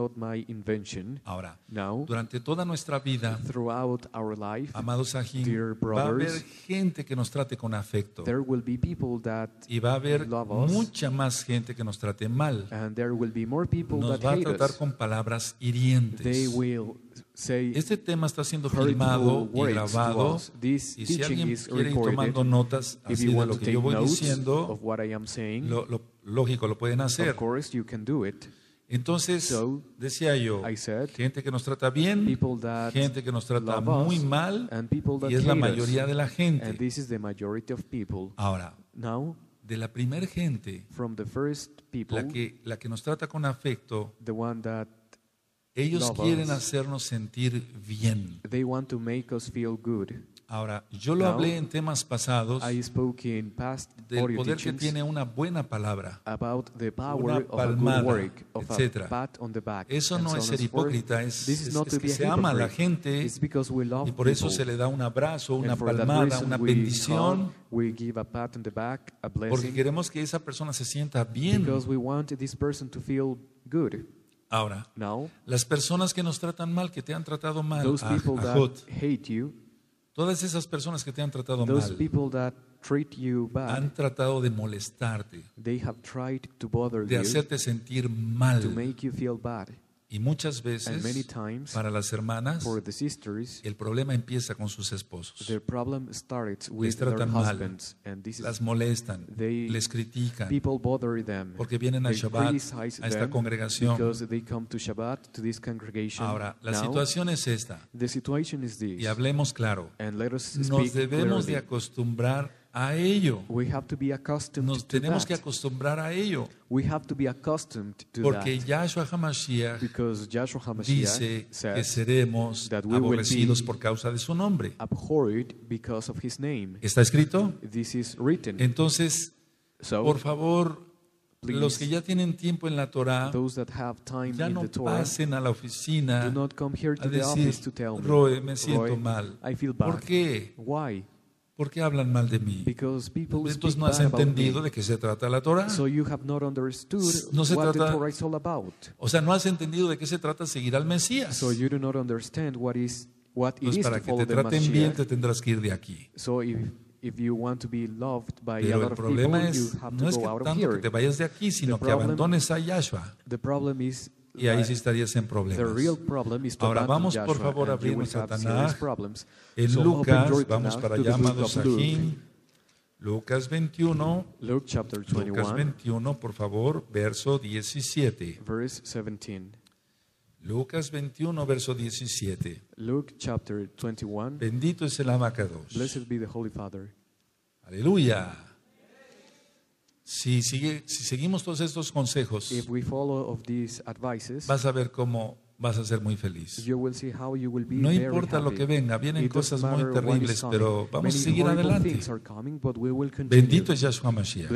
Not my invention. Ahora, Now, durante toda nuestra vida, throughout our life, amados Ajim, dear brothers, va a haber gente que nos trate con afecto, there will be people that y va a haber us, mucha más gente que nos trate mal, and there will be more people nos that va a tratar us. Con palabras hirientes. They will say, este tema está siendo filmado y grabado, y si alguien quiere ir tomando notas así de lo que yo voy diciendo, saying, lo, lo, lógico, lo pueden hacer. Of course you can do it. Entonces, decía yo, gente que nos trata bien, gente que nos trata muy mal, y es la mayoría de la gente. Ahora, de la primer gente, la que, la que nos trata con afecto, ellos quieren hacernos sentir bien. Ahora, yo lo hablé en temas pasados del poder que tiene una buena palabra, una palmada, etcétera. Eso no es ser hipócrita, es, es, es que se ama a la gente y por eso se le da un abrazo, una palmada, una bendición, porque queremos que esa persona se sienta bien. Ahora, las personas que nos tratan mal, que te han tratado mal, ajot, todas esas personas que te han tratado Those mal that treat you bad, han tratado de molestarte, they have tried to bother de hacerte you, sentir mal. To make you feel bad. Y muchas veces, many times, para las hermanas, for the sisters, el problema empieza con sus esposos. Their problem starts with les tratan their husbands, mal, and this is, las molestan, they, les critican, people bother them, porque vienen al Shabbat, a esta congregación. They come to Shabbat, to this congregation. Ahora, la Now, situación es esta, the situation is this, y hablemos claro, and let us speak nos debemos clearly. De acostumbrar a ello. We have to be accustomed Nos to tenemos that. Que acostumbrar a ello. We have to be accustomed to Porque that. Yahshua HaMashiach dice says que seremos that we aborrecidos por causa de su nombre. Of his name. ¿Está escrito? This is written. Entonces, so, por favor, please, los que ya tienen tiempo en la Torah, ya no Torah, pasen a la oficina a decir, Roy, me siento Roy, mal. I feel bad. ¿Por qué? Why? ¿Por qué hablan mal de mí? Entonces no has entendido de qué se trata la Torah. So no se trata, o sea, no has entendido de qué se trata seguir al Mesías. So Entonces pues para que te traten bien te tendrás que ir de aquí. So if, if Pero el problema people, es, no es que tanto que te vayas de aquí, sino the que problem, abandones a Yahshua. Y ahí sí estarías en problemas. Ahora vamos por favor a abrir nuestra Tanakh en Lucas, vamos para allá, amados Ajim. Lucas veintiuno, Lucas veintiuno, por favor, verso diecisiete. Lucas veintiuno, verso diecisiete. Bendito es el Abba Kadosh. Aleluya. Si, sigue, si seguimos todos estos consejos, advices, vas a ver cómo vas a ser muy feliz. No importa lo que venga, vienen cosas muy terribles, pero vamos a seguir adelante. Coming, Bendito es Yahshua Mashiach.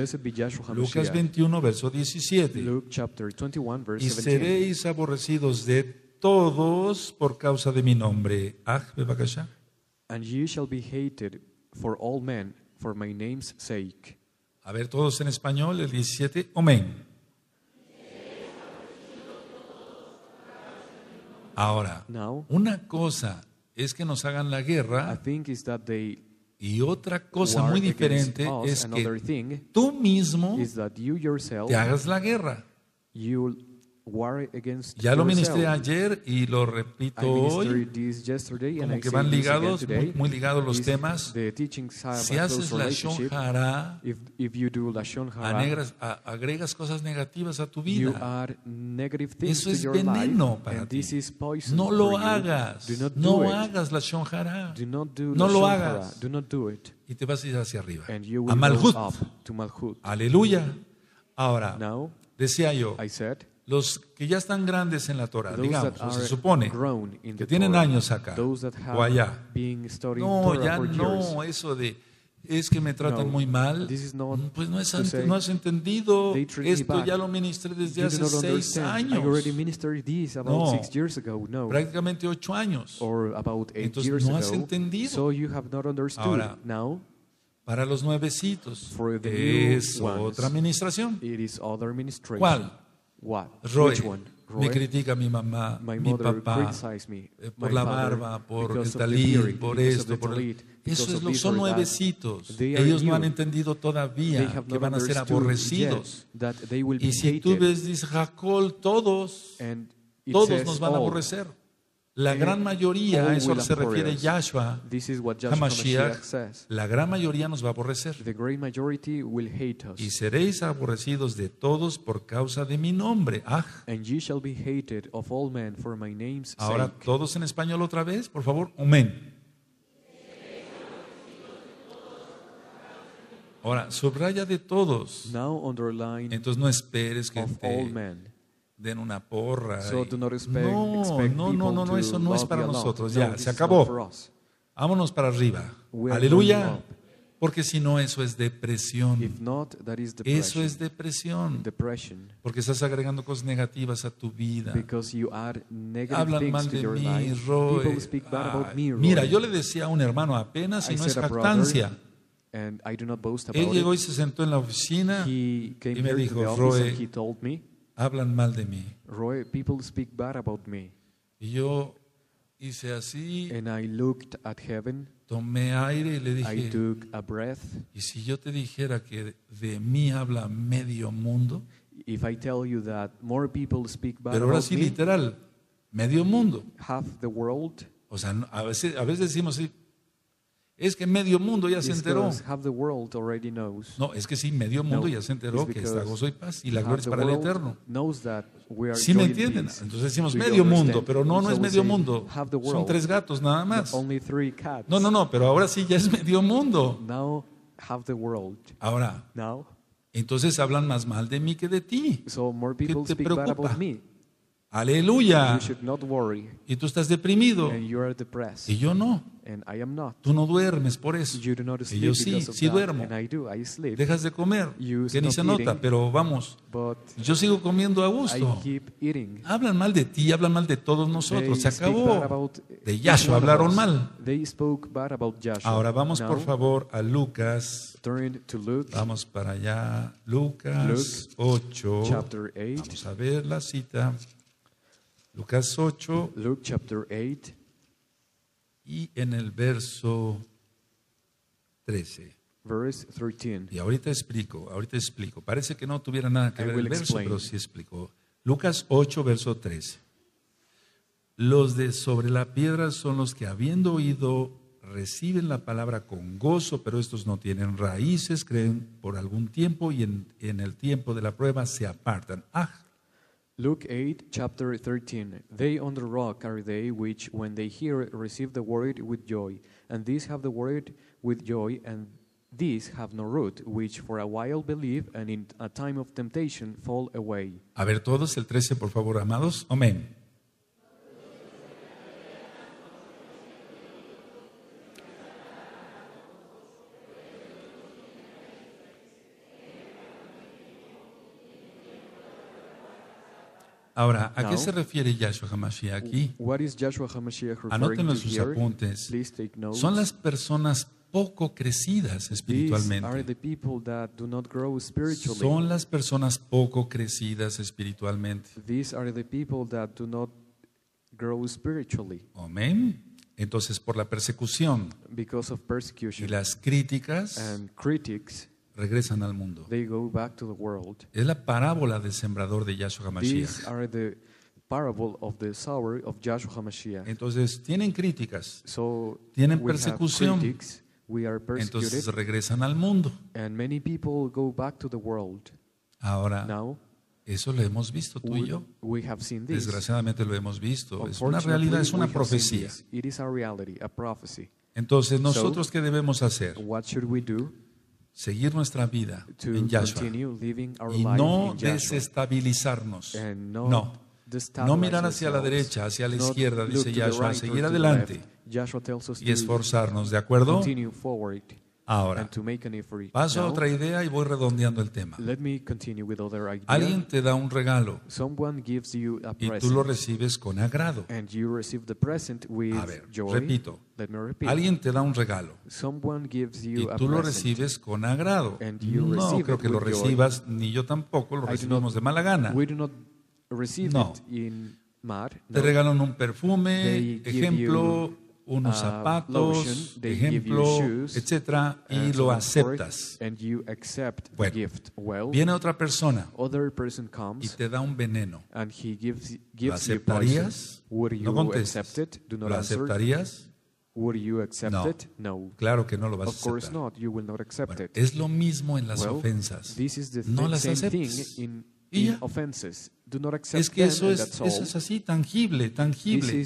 Lucas veintiuno, verso diecisiete. veintiuno, verse y seréis aborrecidos de todos por causa de mi nombre. Aj, bebakasha. And you shall be hated for all men, for my name's sake. A ver, todos en español, el diecisiete, amén. Ahora, una cosa es que nos hagan la guerra y otra cosa muy diferente es que tú mismo te hagas la guerra. Ya lo ministré ayer y lo repito hoy, como que van ligados, muy, muy ligados los temas. Si haces Lashon hara, agregas cosas negativas a tu vida. Eso es veneno para ti. No lo hagas. No hagas Lashon hara. No lo hagas. Y te vas a ir hacia arriba. A Malhut. Aleluya. Ahora, decía yo, los que ya están grandes en la Torah, digamos, o se supone que tienen años acá o allá. No, ya no, eso de es que me tratan muy mal. Pues no, es, no has entendido. Esto ya lo ministré desde hace seis años. No, prácticamente ocho años. Entonces no has entendido. Ahora, para los nuevecitos es otra administración. ¿Cuál? Roy, me critica mi mamá, mi papá, por la barba, por el talit, por esto, por el... Eso es lo, son nuevecitos. Ellos no han entendido todavía que van a ser aborrecidos. Y si tú ves, dice Jacob, todos, todos nos van a aborrecer. La gran mayoría, a eso se refiere Yahshua Mashiach, la gran mayoría nos va a aborrecer. Y seréis aborrecidos de todos por causa de mi nombre. Aj. Ahora todos en español otra vez, por favor. Amén. Ahora, subraya de todos. Entonces no esperes que te... den una porra. So do not expect, no, expect no, no, no, no, eso no es para nosotros. Ya, no, se acabó. Vámonos para arriba. Aleluya. Porque si no, eso es depresión. Not, eso es depresión. Depression. Porque estás agregando cosas negativas a tu vida. Hablan mal de mí, Roy. Ah, me, Roy. Mira, yo le decía a un hermano apenas y I no es jactancia. And I do not boast about Él llegó y se sentó en la oficina y me dijo, Roy, hablan mal de mí. Roy, people speak bad about me. Y yo hice así. And I looked at heaven. Tomé aire y le dije. I took a breath. Y si yo te dijera que de mí habla medio mundo. If I tell you that more people speak bad pero ahora sí literal, medio mundo. Half the world. O sea, a veces, a veces decimos sí. Es que medio mundo ya se enteró. No, es que sí, medio mundo ya se enteró que está gozo y paz y la gloria es para el Eterno. Sí me entienden. Entonces decimos medio mundo, pero no, no es medio mundo. Son tres gatos nada más. No, no, no, pero ahora sí ya es medio mundo. Ahora, entonces hablan más mal de mí que de ti. ¿Qué te preocupa? Aleluya. Y tú estás deprimido. Y yo no. Tú no duermes por eso. Y yo sí, sí duermo. Dejas de comer, que ni se nota, pero vamos. Yo sigo comiendo a gusto. Hablan mal de ti, hablan mal de todos nosotros. Se acabó. De Yahshua hablaron mal. Ahora vamos por favor a Lucas. Vamos para allá. Lucas ocho. Vamos a ver la cita. Lucas ocho, Luke chapter eight, y en el verso trece. Verse thirteen. Y ahorita explico, ahorita explico. Parece que no tuviera nada que I ver el verso, explain. Pero sí explico. Lucas ocho, verso trece. Los de sobre la piedra son los que habiendo oído reciben la palabra con gozo, pero estos no tienen raíces, creen por algún tiempo y en, en el tiempo de la prueba se apartan. Ah. Luke eight, chapter thirteen. They on the rock are they which, when they hear, receive the word with joy. And these have the word with joy, and these have no root, which for a while believe, and in a time of temptation fall away. A ver todos, el trece, por favor, amados. Amén. Ahora, ¿a qué se refiere Yahshua HaMashiach aquí? Anótenlo en sus apuntes. Son las personas poco crecidas espiritualmente. Son las personas poco crecidas espiritualmente. Amén. Entonces, por la persecución y las críticas, regresan al mundo. They go back to the world. Es la parábola del sembrador de Yahshua HaMashiach. Entonces tienen críticas, so, tienen persecución, critics, entonces regresan al mundo. And many people go back to the world. Ahora, Now, eso lo hemos visto tú y yo. We have seen this. Desgraciadamente lo hemos visto. Es una realidad, es una profecía. It is a reality, a prophecy. Entonces nosotros so, ¿qué debemos hacer? What should we do? seguir nuestra vida en Yahshua y no desestabilizarnos. No, no mirar hacia la derecha, hacia la izquierda, dice Yahshua, seguir adelante y esforzarnos, ¿de acuerdo? Ahora, paso a otra idea y voy redondeando el tema. Alguien te da un regalo y tú lo recibes con agrado. A ver, repito. Alguien te da un regalo y tú lo recibes con agrado. No creo que lo recibas, ni yo tampoco, lo recibimos de mala gana. No. Te regalan un perfume, ejemplo, unos zapatos, ejemplo, etcétera, y lo aceptas. Bueno, viene otra persona y te da un veneno. ¿Lo aceptarías? No contestes. ¿Lo aceptarías? No, claro que no lo vas a aceptar. Bueno, es lo mismo en las ofensas. No las aceptes. Y ya. Es que eso es, eso es así, tangible, tangible.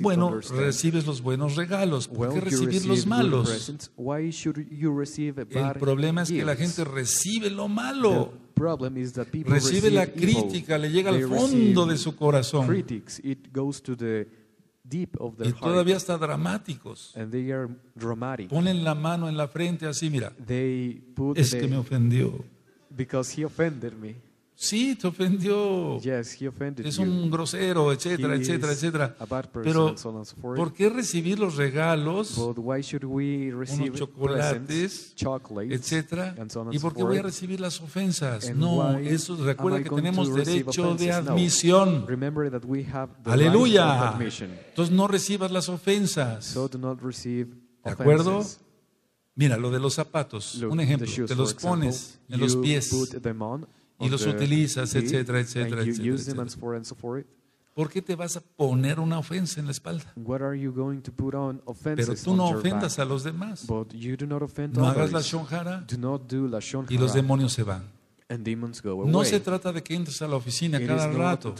Bueno, recibes los buenos regalos, ¿por qué recibir los malos? El problema es que la gente recibe lo malo, recibe la crítica, le llega al fondo de su corazón y todavía está dramáticos. Ponen la mano en la frente así, mira, es que me ofendió. Sí, te ofendió, yes, he offended es un you. grosero, etcétera, he etcétera, etcétera. Pero, ¿por qué recibir los regalos, unos chocolates, etcétera? So ¿Y por qué voy a recibir las ofensas? And no, eso recuerda que tenemos derecho de admisión. No. ¡Aleluya! Entonces no recibas las ofensas, so do not receive ¿de acuerdo? Offenses. Mira, lo de los zapatos, Look, un ejemplo, shoes, te los pones example, en los pies. Y los utilizas, etcétera, etcétera, etcétera, etcétera. ¿Por qué te vas a poner una ofensa en la espalda? Pero tú no ofendas a los demás. No hagas Lashon hara y los demonios se van. No se trata de que entres a la oficina cada rato.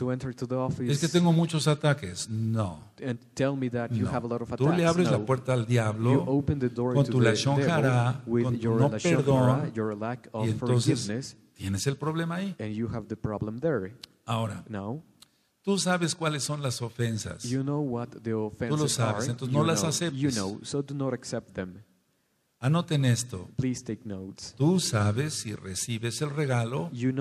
Es que tengo muchos ataques. No. no. Tú le abres la puerta al diablo con tu Lashon hara, con tu no perdón, y entonces tienes el problema ahí. Ahora, tú sabes cuáles son las ofensas. Tú lo sabes, entonces no las aceptes. Anoten esto. Tú sabes si recibes el regalo de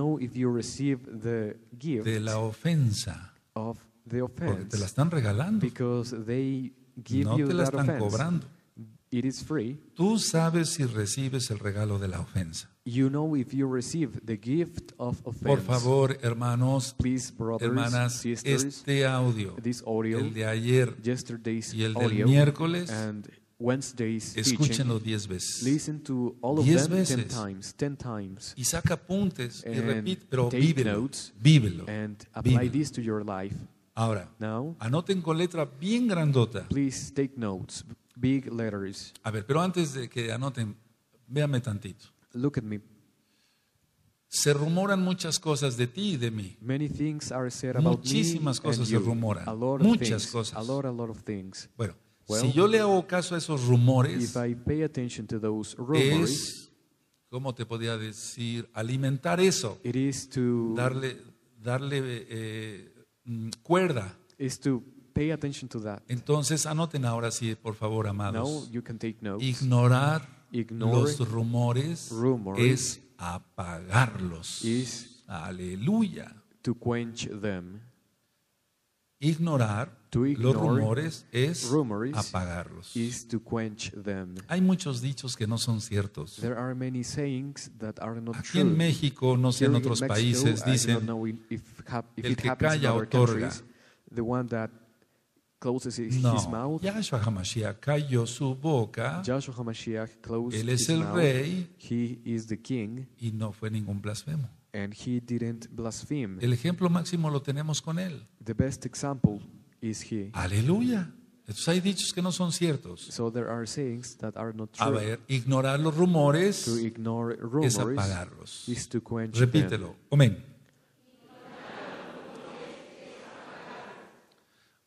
la ofensa. Porque te la están regalando. No te la están cobrando. It is free. Tú sabes si recibes el regalo de la ofensa. You know if you receive the gift of offense. Por favor, hermanos, Please, brothers, hermanas, sisters, este audio, this audio, el de ayer y el del miércoles, and Wednesday's escúchenlo diez veces. Listen to all of diez them veces. Ten times, ten times. Y saca apuntes and y repite, pero vívelo, vívelo. And apply vívelo. This to your life. Ahora, Now, anoten con letra bien grandota. Please take notes. Big letters. A ver, pero antes de que anoten, véanme tantito. Look at me. Se rumoran muchas cosas de ti y de mí. Many things are said about Muchísimas me cosas and se you. rumoran. A lot of muchas things. cosas. A lot, a lot of things. Bueno, well, si yo le hago caso a esos rumores, if I pay attention to those rumors, es, ¿cómo te podría decir? Alimentar eso. It is to darle, darle eh, cuerda. Is to Pay attention to that. Entonces anoten ahora sí, por favor, amados. Now, you can take notes. Ignorar Ignore los rumores rumors es apagarlos. Is Aleluya. To quench them. Ignorar to los rumores es apagarlos. Is to quench them. Hay muchos dichos que no son ciertos. There are many sayings that are not Aquí true. en México, no sé en otros Mexico, países, dicen if, if el que calla otorga. The one that Closes his no, mouth. Yahshua Hamashiach cayó su boca. Él es el mouth. rey. He is the king. Y no fue ningún blasfemo. And he didn't blaspheme. El ejemplo máximo lo tenemos con él. The best example is he. Aleluya. Entonces hay dichos que no son ciertos. So there are sayings that are not true. A ver, ignorar los rumores to ignore rumors es apagarlos. Is to quench Repítelo. Amén.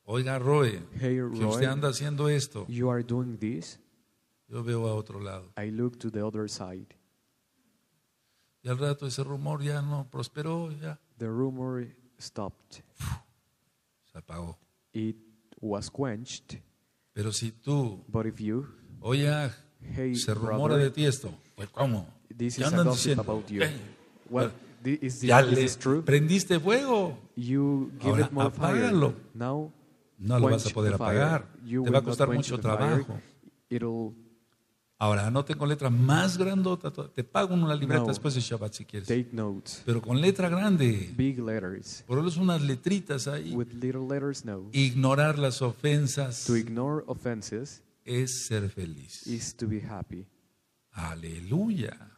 Oiga, Roy, hey, Roy, que usted anda haciendo esto. You are doing this? Yo veo a otro lado. I look to the other side. Y al rato ese rumor ya no prosperó, ya. The rumor stopped. Se apagó. It was quenched. Pero si tú, but if you, oye, hey, se rumora brother, de ti esto, pues cómo, this ¿qué andan diciendo? Well, this, is this, ya is this le true? Prendiste fuego. You give ahora it more apágalo. Fire. Now, no lo vas a poder apagar. Te va a costar mucho trabajo. It'll... Ahora, anoten con letra más grandota. Te pago una libreta no, después de Shabbat si quieres. Take notes. Pero con letra grande. Big letters. Por eso unas letritas ahí. With little letters, no. Ignorar las ofensas. To ignore offenses es ser feliz. Is to be happy. Aleluya.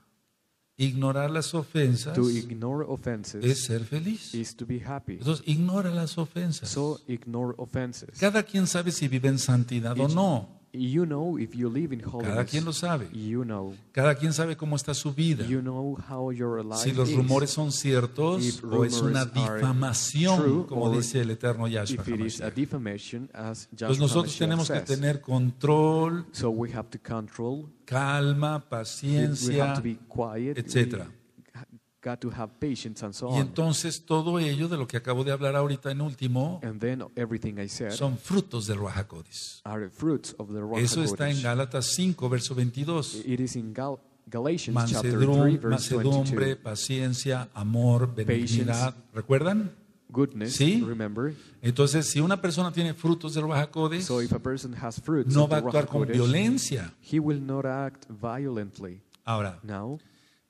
Ignorar las ofensas to ignore offenses es ser feliz. Is to be happy. Entonces, ignora las ofensas. So, ignore offenses. Cada quien sabe si vive en santidad Each, o no. You know if you live in holiness. Cada quien lo sabe. You know. Cada quien sabe cómo está su vida. You know how your life si los rumores is. Son ciertos o es una difamación, como dice el eterno Yahshua Mashiach. Pues nosotros tenemos says. Que tener control, so we have to control, calma, paciencia, etcétera. To have patience and so on. Y entonces todo ello de lo que acabo de hablar ahorita en último then, said, son frutos del Ruaj Hakodesh. Eso está en Gálatas cinco, verso veintidós. It is in Gal Galatians, Mansedum, three, mansedumbre, veintidós. Paciencia, amor, benignidad. ¿Recuerdan? Goodness, ¿sí? Remember. Entonces, si una persona tiene frutos del Ruaj Hakodesh, so no va a actuar con violencia. He will not act violently. Ahora, now,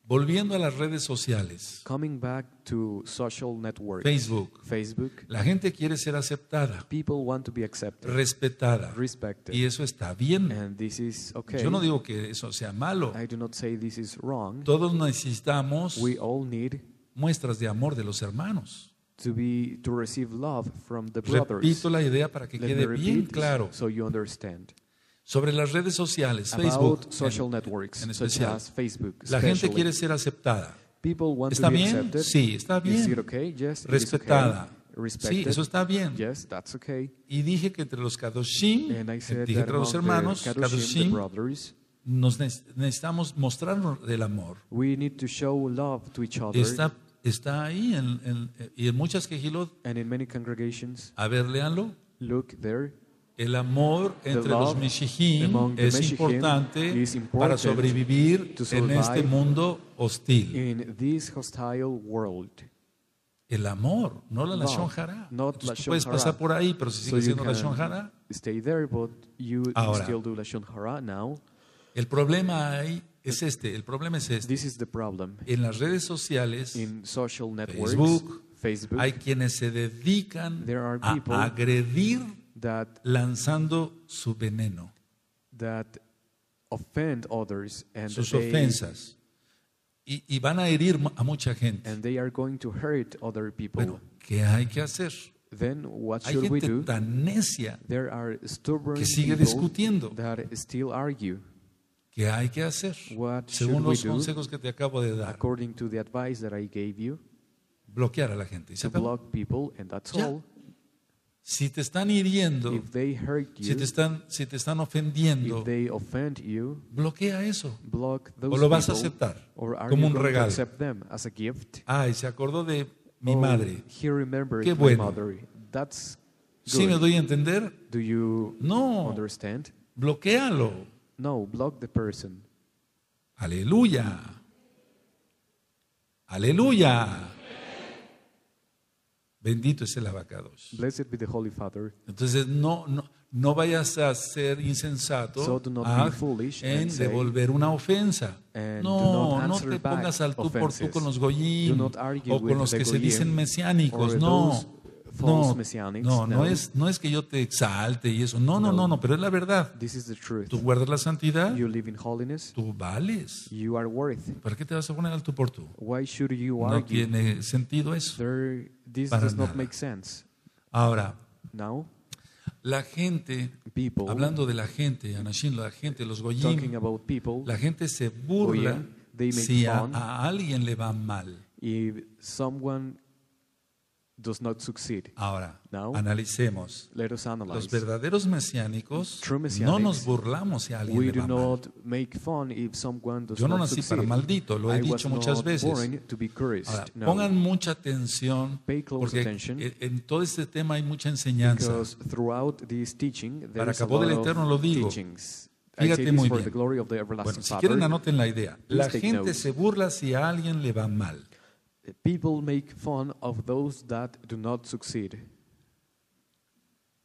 volviendo a las redes sociales, coming back to social network, Facebook, Facebook, la gente quiere ser aceptada, people want to be accepted, respetada, respected, y eso está bien. And this is okay. Yo no digo que eso sea malo. I do not say this is wrong. Todos necesitamos we all need muestras de amor de los hermanos. To be, to receive love from the brothers. Repito la idea para que Let quede bien this, claro. So you understand. Sobre las redes sociales, Facebook, social en, networks, en especial, Facebook, la gente quiere ser aceptada. ¿Está bien? Accepted. Sí, está bien. Okay? Yes, respetada. Okay. Sí, eso está bien. Yes, that's okay. Y dije que entre los Kadoshim, dije entre los hermanos, Kadoshim, Kadoshim brothers, nos ne necesitamos mostrarnos el amor. We need to show love to each other. Está, está ahí en, en, y en muchas Quejilot. A ver, léanlo. Look there. El amor entre los Meshijim es importante para sobrevivir en este mundo hostil. El amor, no la Lashon hara. Entonces, tú puedes pasar por ahí, pero si sigues siendo Lashon hara. Ahora, el problema ahí es este, el problema es este. En las redes sociales, Facebook, hay quienes se dedican a agredir that lanzando su veneno, that offend others and sus they, ofensas, y, y van a herir a mucha gente. And they are going to hurt other people. Bueno, ¿qué hay que hacer? Then what hay should we do? Hay gente tan necia there are stubborn que sigue discutiendo. That still argue. ¿Qué hay que hacer? What Según los consejos do? Que te acabo de dar. According to the advice that I gave you, bloquear a la gente. To block people and that's ya. All. Si te están hiriendo, you, si, te están, si te están ofendiendo, you, bloquea eso. O lo vas a aceptar como un regalo. Ay, se acordó de mi oh, madre. Qué bueno. ¿Sí me doy a entender? No. Understand? Bloquéalo. No, block the person. Aleluya. Aleluya. Bendito es el Abacados. Blessed be the Holy Father. Entonces no, no, no vayas a ser insensato so a, en devolver una ofensa. No, no te pongas al tú por tú con los Goyim o con los que se dicen mesiánicos. No, no, no, no, es, no es que yo te exalte y eso. No, no, no, no, pero es la verdad. Tú guardas la santidad. Tú vales. ¿Para qué te vas a poner al tú por tú? No tiene sentido eso. This does not make sense. Ahora, now, la gente, people, hablando de la gente, Anashim, la gente, los Goyim, people, la gente se burla Goyim, si a, a alguien le va mal. If someone does not succeed. Ahora, Now, analicemos. Let us Los verdaderos mesiánicos no nos burlamos si a alguien we le va do not mal. Make fun if someone does Yo no nací para maldito, lo he I dicho muchas veces. Ahora, no. Pongan mucha atención porque attention, en todo este tema hay mucha enseñanza. This teaching, para acabo del Eterno lo digo. Teachings. Fíjate muy bien. Bueno, si quieren anoten la idea. La gente se burla si a alguien le va mal. People make fun of those that do not succeed.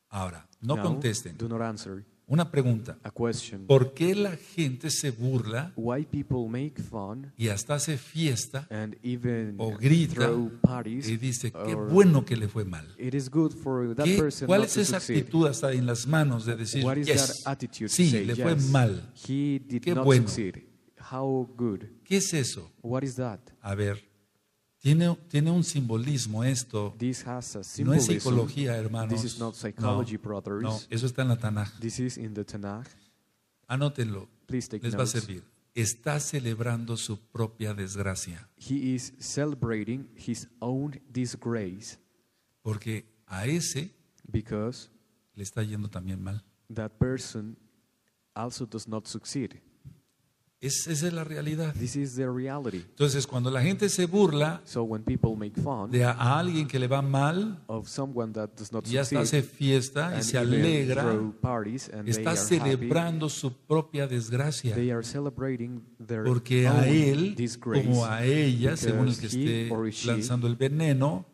Ahora, no Now, contesten. Do not answer. Una pregunta. A question. ¿Por qué la gente se burla Why people make fun y hasta hace fiesta and even o grita parties, y dice qué bueno que le fue mal? It is good for that person ¿Cuál es esa succeed? actitud hasta en las manos de decir yes, sí, say, le yes, fue mal, qué bueno? How good. ¿Qué es eso? What is that? A ver. Tiene, tiene un simbolismo esto. No es psicología, hermanos. This is not psychology, no, no, eso está en la Tanakh. This is in the Tanakh. Anótenlo. Les notes. va a servir. Está celebrando su propia desgracia. He is celebrating his own disgrace. Porque a ese Because le está yendo también mal. That person also does not succeed. Es, esa es la realidad. This is the reality. Entonces, cuando la gente se burla so when people make fun de a, a alguien que le va mal, of someone that does not y hasta hace fiesta y se alegra, está celebrando happy, su propia desgracia. They are celebrating their Porque a él, disgrace, como a ella, según el que esté lanzando el veneno,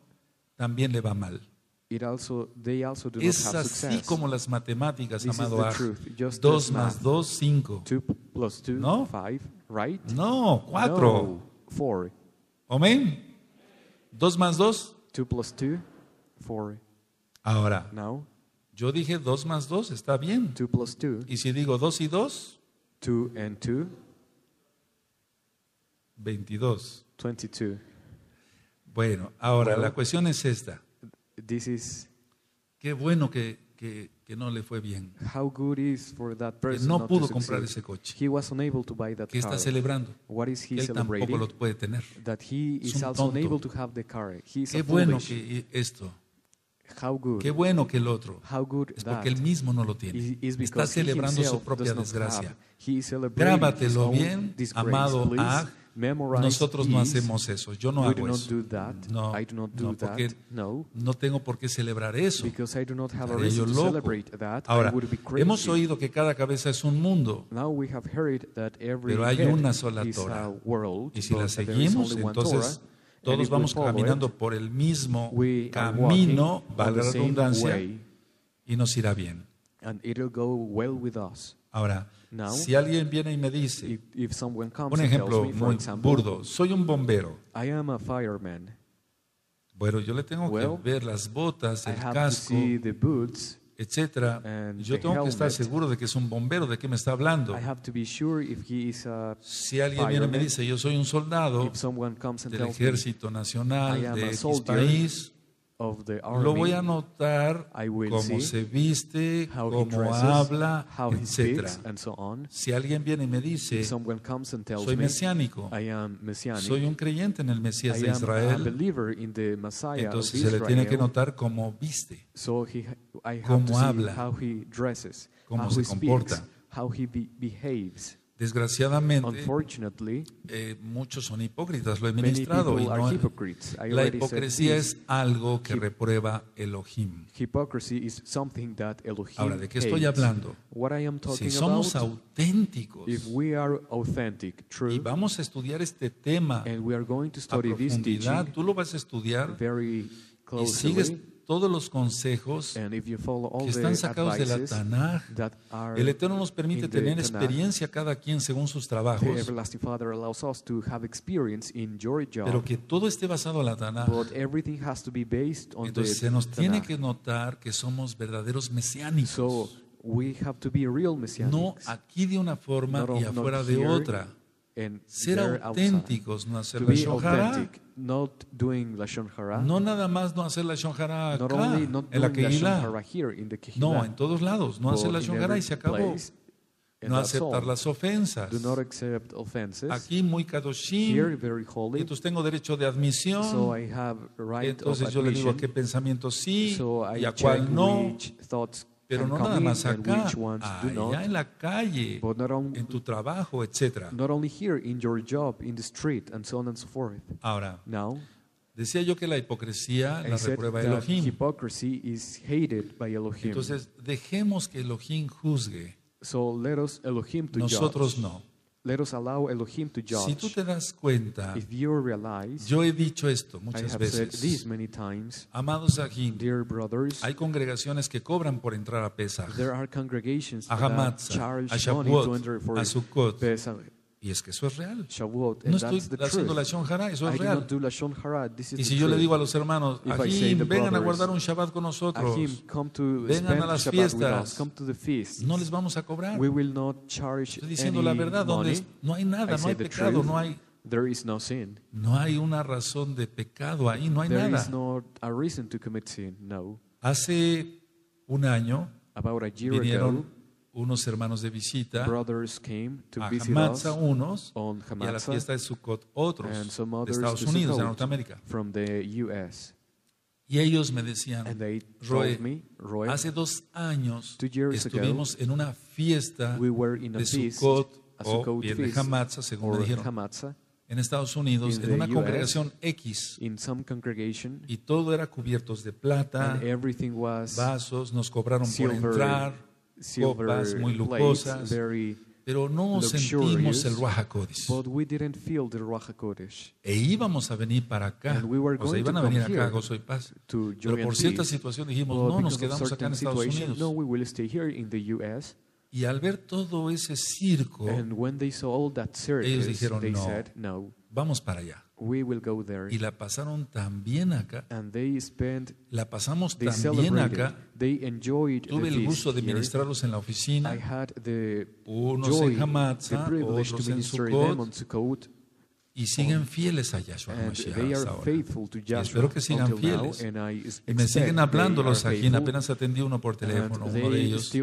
también le va mal. It also, they also do es not have así success. Como las matemáticas, This amado Aj. Dos más dos, cinco. Two plus two, no, five, right? No, cuatro. No, amén. Dos más dos. Two plus two, four. Ahora, Now, yo dije dos más dos, está bien. Two plus two. Y si digo dos y dos, two and two, veintidós. veintidós. Bueno, ahora well, la cuestión es esta. This is Qué bueno que, que, que no le fue bien. How good is for that person que no pudo comprar ese coche. He was unable to buy that que car. Está celebrando. What is he Él celebrating? Tampoco lo puede tener. That he is also unable to have the car. He is Qué bueno que esto. How good. Qué bueno que el otro. How good es porque él mismo no lo tiene. Está celebrando su propia desgracia. Grábatelo bien, disgrace, amado Aj. Nosotros no hacemos eso. Yo no hago eso. No, no, porque no tengo por qué celebrar eso. Estaré yo loco. Ahora, hemos oído que cada cabeza es un mundo, pero hay una sola Torah. Y si la seguimos, entonces todos vamos caminando por el mismo camino, valga la redundancia, y nos irá bien. Ahora, Now, si alguien viene y me dice, if, if un ejemplo me, muy example, burdo, soy un bombero. I am a fireman. Bueno, yo le tengo well, que ver las botas, el casco, etcétera. Yo tengo helmet. que estar seguro de que es un bombero, de qué me está hablando. Sure si alguien fireman, viene y me dice, yo soy un soldado del Ejército Nacional de X país, Of the army, lo voy a notar cómo se viste, cómo habla, etcétera. So si alguien viene y me dice, soy mesiánico, me, soy un creyente en el Mesías de Israel, entonces se le tiene que notar cómo viste, so he, cómo habla, dresses, cómo se comporta. Speaks, Desgraciadamente, eh, muchos son hipócritas, lo he ministrado. Y no, la hipocresía es algo que reprueba Elohim. Ahora, ¿de qué estoy hablando? Si somos auténticos y vamos a estudiar este tema a profundidad, tú lo vas a estudiar y sigues todos los consejos que están sacados de la Tanakh. El Eterno nos permite tener experiencia cada quien según sus trabajos, pero que todo esté basado en la Tanakh. Entonces se nos tiene que notar que somos verdaderos mesiánicos, no aquí de una forma y afuera de otra. Ser auténticos, no hacer Lashon hara, not doing Lashon hara, no nada más no hacer Lashon hara acá, only, en la Kehila, no, en todos lados, no hacer Lashon hara y se acabó. no aceptar las ofensas. Do not accept offenses. Aquí muy Kadoshim. Here, very holy. Entonces tengo derecho de admisión. So I have right Entonces of yo le digo a qué pensamiento sí so y a cuál no. Pero no nada más acá, allá en la calle, en tu trabajo, etcétera. Ahora, decía yo que la hipocresía la reprueba Elohim. Entonces, dejemos que Elohim juzgue. Nosotros no. Let us allow Elohim to judge. Si tú te das cuenta, If you realize, yo he dicho esto muchas veces. Times, Amados Ajim, dear brothers, hay congregaciones que cobran por entrar a Pesach, a Hamatzah, a Shavuot, a Sukkot. Y es que eso es real. Shavuot, no estoy haciendo Lashon hara, eso es real. Hara, y si yo truth. le digo a los hermanos, Ajim, vengan brothers, a guardar un Shabbat con nosotros, Ajim, vengan a las Shabbat fiestas, no les vamos a cobrar. We will not estoy diciendo la verdad, donde no hay nada, I no hay pecado, truth, no hay... There is no, sin. no hay una razón de pecado ahí, no hay there nada. Is not a reason to commit sin, no. Hace un año About a year vinieron ago, unos hermanos de visita came to a Hamatzah unos on Hamatzah, y a la fiesta de Sukkot otros de Estados Unidos, de Norteamérica. From the U S. Y ellos me decían, Roy, me, Roy, hace dos años estuvimos ago, en una fiesta we de Sukkot o bien de Hamatzah, según me dijeron, Hamatzah, en Estados Unidos, en una U S, congregación X, y todo era cubiertos de plata, vasos, nos cobraron silver, por entrar, copas muy lujosas, pero no sentimos el Ruaj Hakodesh. E íbamos a venir para acá, o sea, iban a venir acá a Gozo y Paz, pero por cierta situación dijimos, no, nos quedamos acá en Estados Unidos. Y al ver todo ese circo, ellos dijeron, no, vamos para allá. We will go there. Y la pasaron tan bien acá. And they spent, la pasamos tan bien acá. They enjoyed Tuve el gusto de ministrarlos here. en la oficina. I had the unos joy, en Hamatzah, otros en Sukkot, Sukkot. Y siguen fieles a Yahshua Mashiach hasta ahora. Y espero que sigan fieles. Now, y me siguen hablando los aquí. Apenas atendí uno por teléfono, uno de ellos.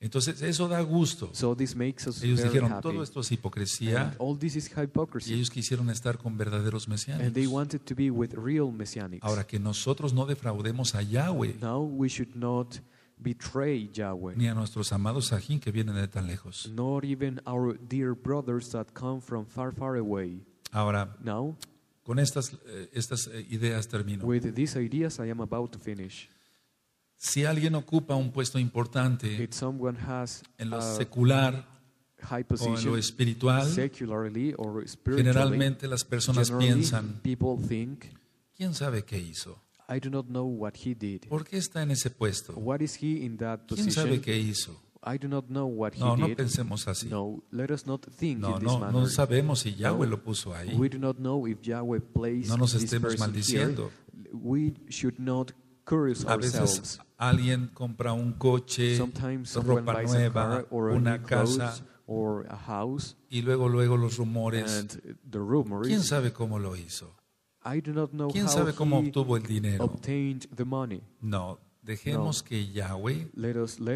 Entonces eso da gusto. So this makes us ellos dijeron, happy. todo esto es hipocresía. Y ellos quisieron estar con verdaderos mesiánicos. And they wanted to be with real messianics. Ahora, que nosotros no defraudemos a Yahweh. Now we should not betray Yahweh. Ni a nuestros amados Ajim que vienen de tan lejos. Not even our dear brothers that come from far, far away. Ahora, Now, con estas, estas ideas termino. With these ideas I am about to finish. Si alguien ocupa un puesto importante en lo secular o en lo espiritual, generalmente las personas piensan, ¿quién sabe qué hizo? ¿Por qué está en ese puesto? ¿Quién sabe qué hizo? I do not know what he no, no did. pensemos así. No, let us not think no, in this no, manner. no sabemos si Yahweh no, lo puso ahí. We do not know if Yahweh placed no nos estemos maldiciendo. Here. We should not A veces alguien compra un coche, ropa nueva, una casa, y luego luego los rumores. ¿Quién sabe cómo lo hizo? ¿Quién sabe cómo obtuvo el dinero? No, dejemos que Yahweh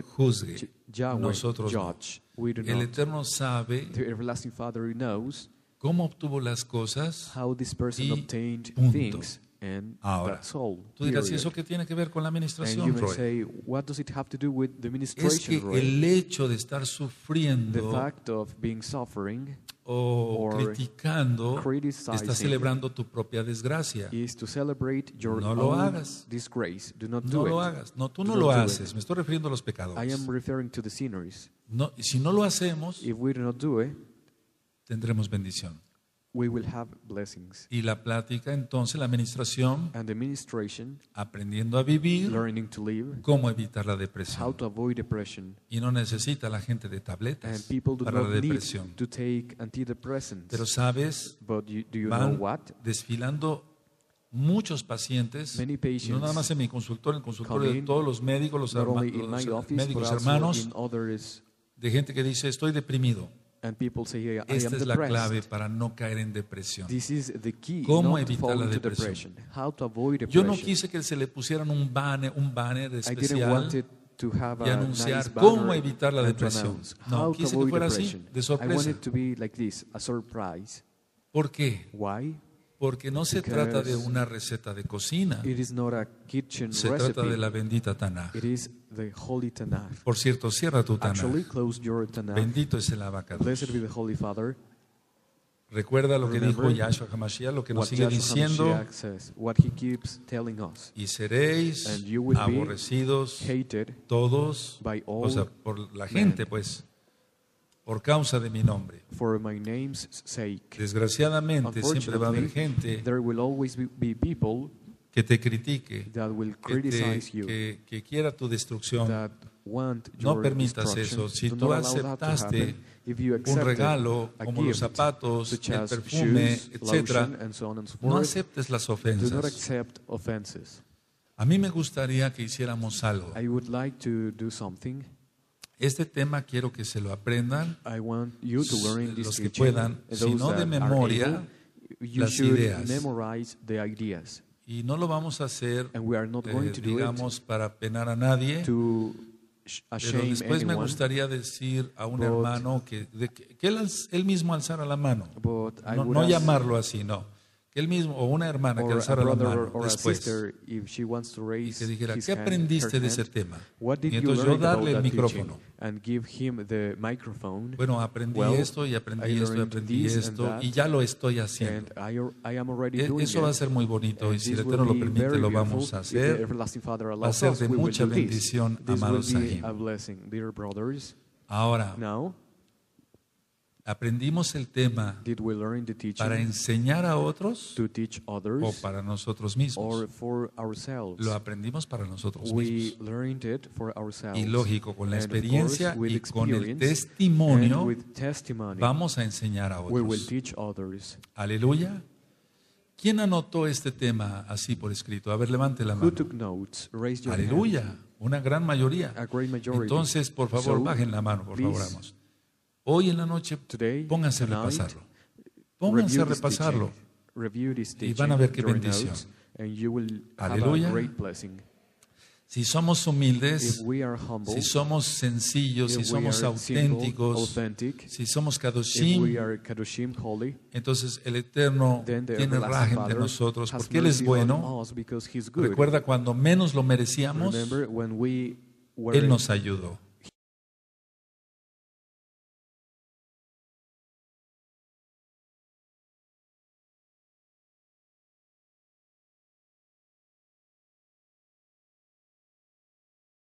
juzgue, nosotros no. El Eterno sabe cómo obtuvo las cosas y punto. And Ahora, that's all, tú dirás, ¿y eso qué tiene que ver con la administración, Roy? Say, es que Roy? el hecho de estar sufriendo o criticando está celebrando tu propia desgracia. No lo hagas. No lo hagas. No, tú no lo haces. Me estoy refiriendo a los pecadores. No, si no lo hacemos, tendremos bendición. We will have blessings. Y la plática, entonces, la administración, And administration, aprendiendo a vivir, learning to live, cómo evitar la depresión. How to avoid depression. Y no necesita la gente de tabletas para la depresión. To take antidepressants. Pero sabes, But you, do you van know what? desfilando muchos pacientes, no nada más en mi consultorio, en el consultorio de todos los médicos, los, herma, los office, médicos hermanos, de gente que dice, estoy deprimido. And people say, I Esta am es la depressed. clave para no caer en depresión. This is the key, ¿Cómo evitar la depresión? How to avoid depression. Yo no quise que se le pusieran un banner, un banner especial. y anunciar cómo evitar la depresión. No, quise que fuera así, de sorpresa. ¿Por qué? Porque no se trata de una receta de cocina, se trata de la bendita Tanakh. Por cierto, cierra tu Tanakh. Bendito es el Abacadosh. Recuerda lo que dijo Yahshua Mashiach, lo que nos sigue diciendo, y seréis aborrecidos todos, o sea, por la gente, pues, por causa de mi nombre. Desgraciadamente, siempre va a haber gente que te critique, que, te, que, que quiera tu destrucción. No permitas eso. Si tú aceptaste un regalo como los zapatos, el perfume, etcétera, no aceptes las ofensas. A mí me gustaría que hiciéramos algo. Este tema quiero que se lo aprendan los que puedan, si no de memoria, las ideas. Y no lo vamos a hacer, eh, digamos, para penar a nadie. Pero después me gustaría decir a un hermano que, de, que él, él mismo alzara la mano, no, no llamarlo así, no, que él mismo, o una hermana que alzara la mano después, y que dijera, ¿qué aprendiste de ese tema? Y entonces yo darle el micrófono. Bueno, aprendí esto y aprendí esto y aprendí esto y ya lo estoy haciendo. Eso va a ser muy bonito y si el Eterno lo permite lo vamos a hacer. Va a ser de mucha bendición, amados Sahim. Ahora, ¿aprendimos el tema para enseñar a otros o para nosotros mismos? Lo aprendimos para nosotros mismos. Y lógico, con la experiencia y con el testimonio vamos a enseñar a otros. Aleluya. ¿Quién anotó este tema así por escrito? A ver, levante la mano. Aleluya. Una gran mayoría. Entonces, por favor, bajen la mano, por favor, vamos. Hoy en la noche, pónganse a repasarlo. Pónganse a repasarlo. Y van a ver qué bendición. Aleluya. Si somos humildes, si somos sencillos, si somos auténticos, si somos Kadoshim, entonces el Eterno tiene raja entre nosotros porque Él es bueno. Recuerda, cuando menos lo merecíamos, Él nos ayudó.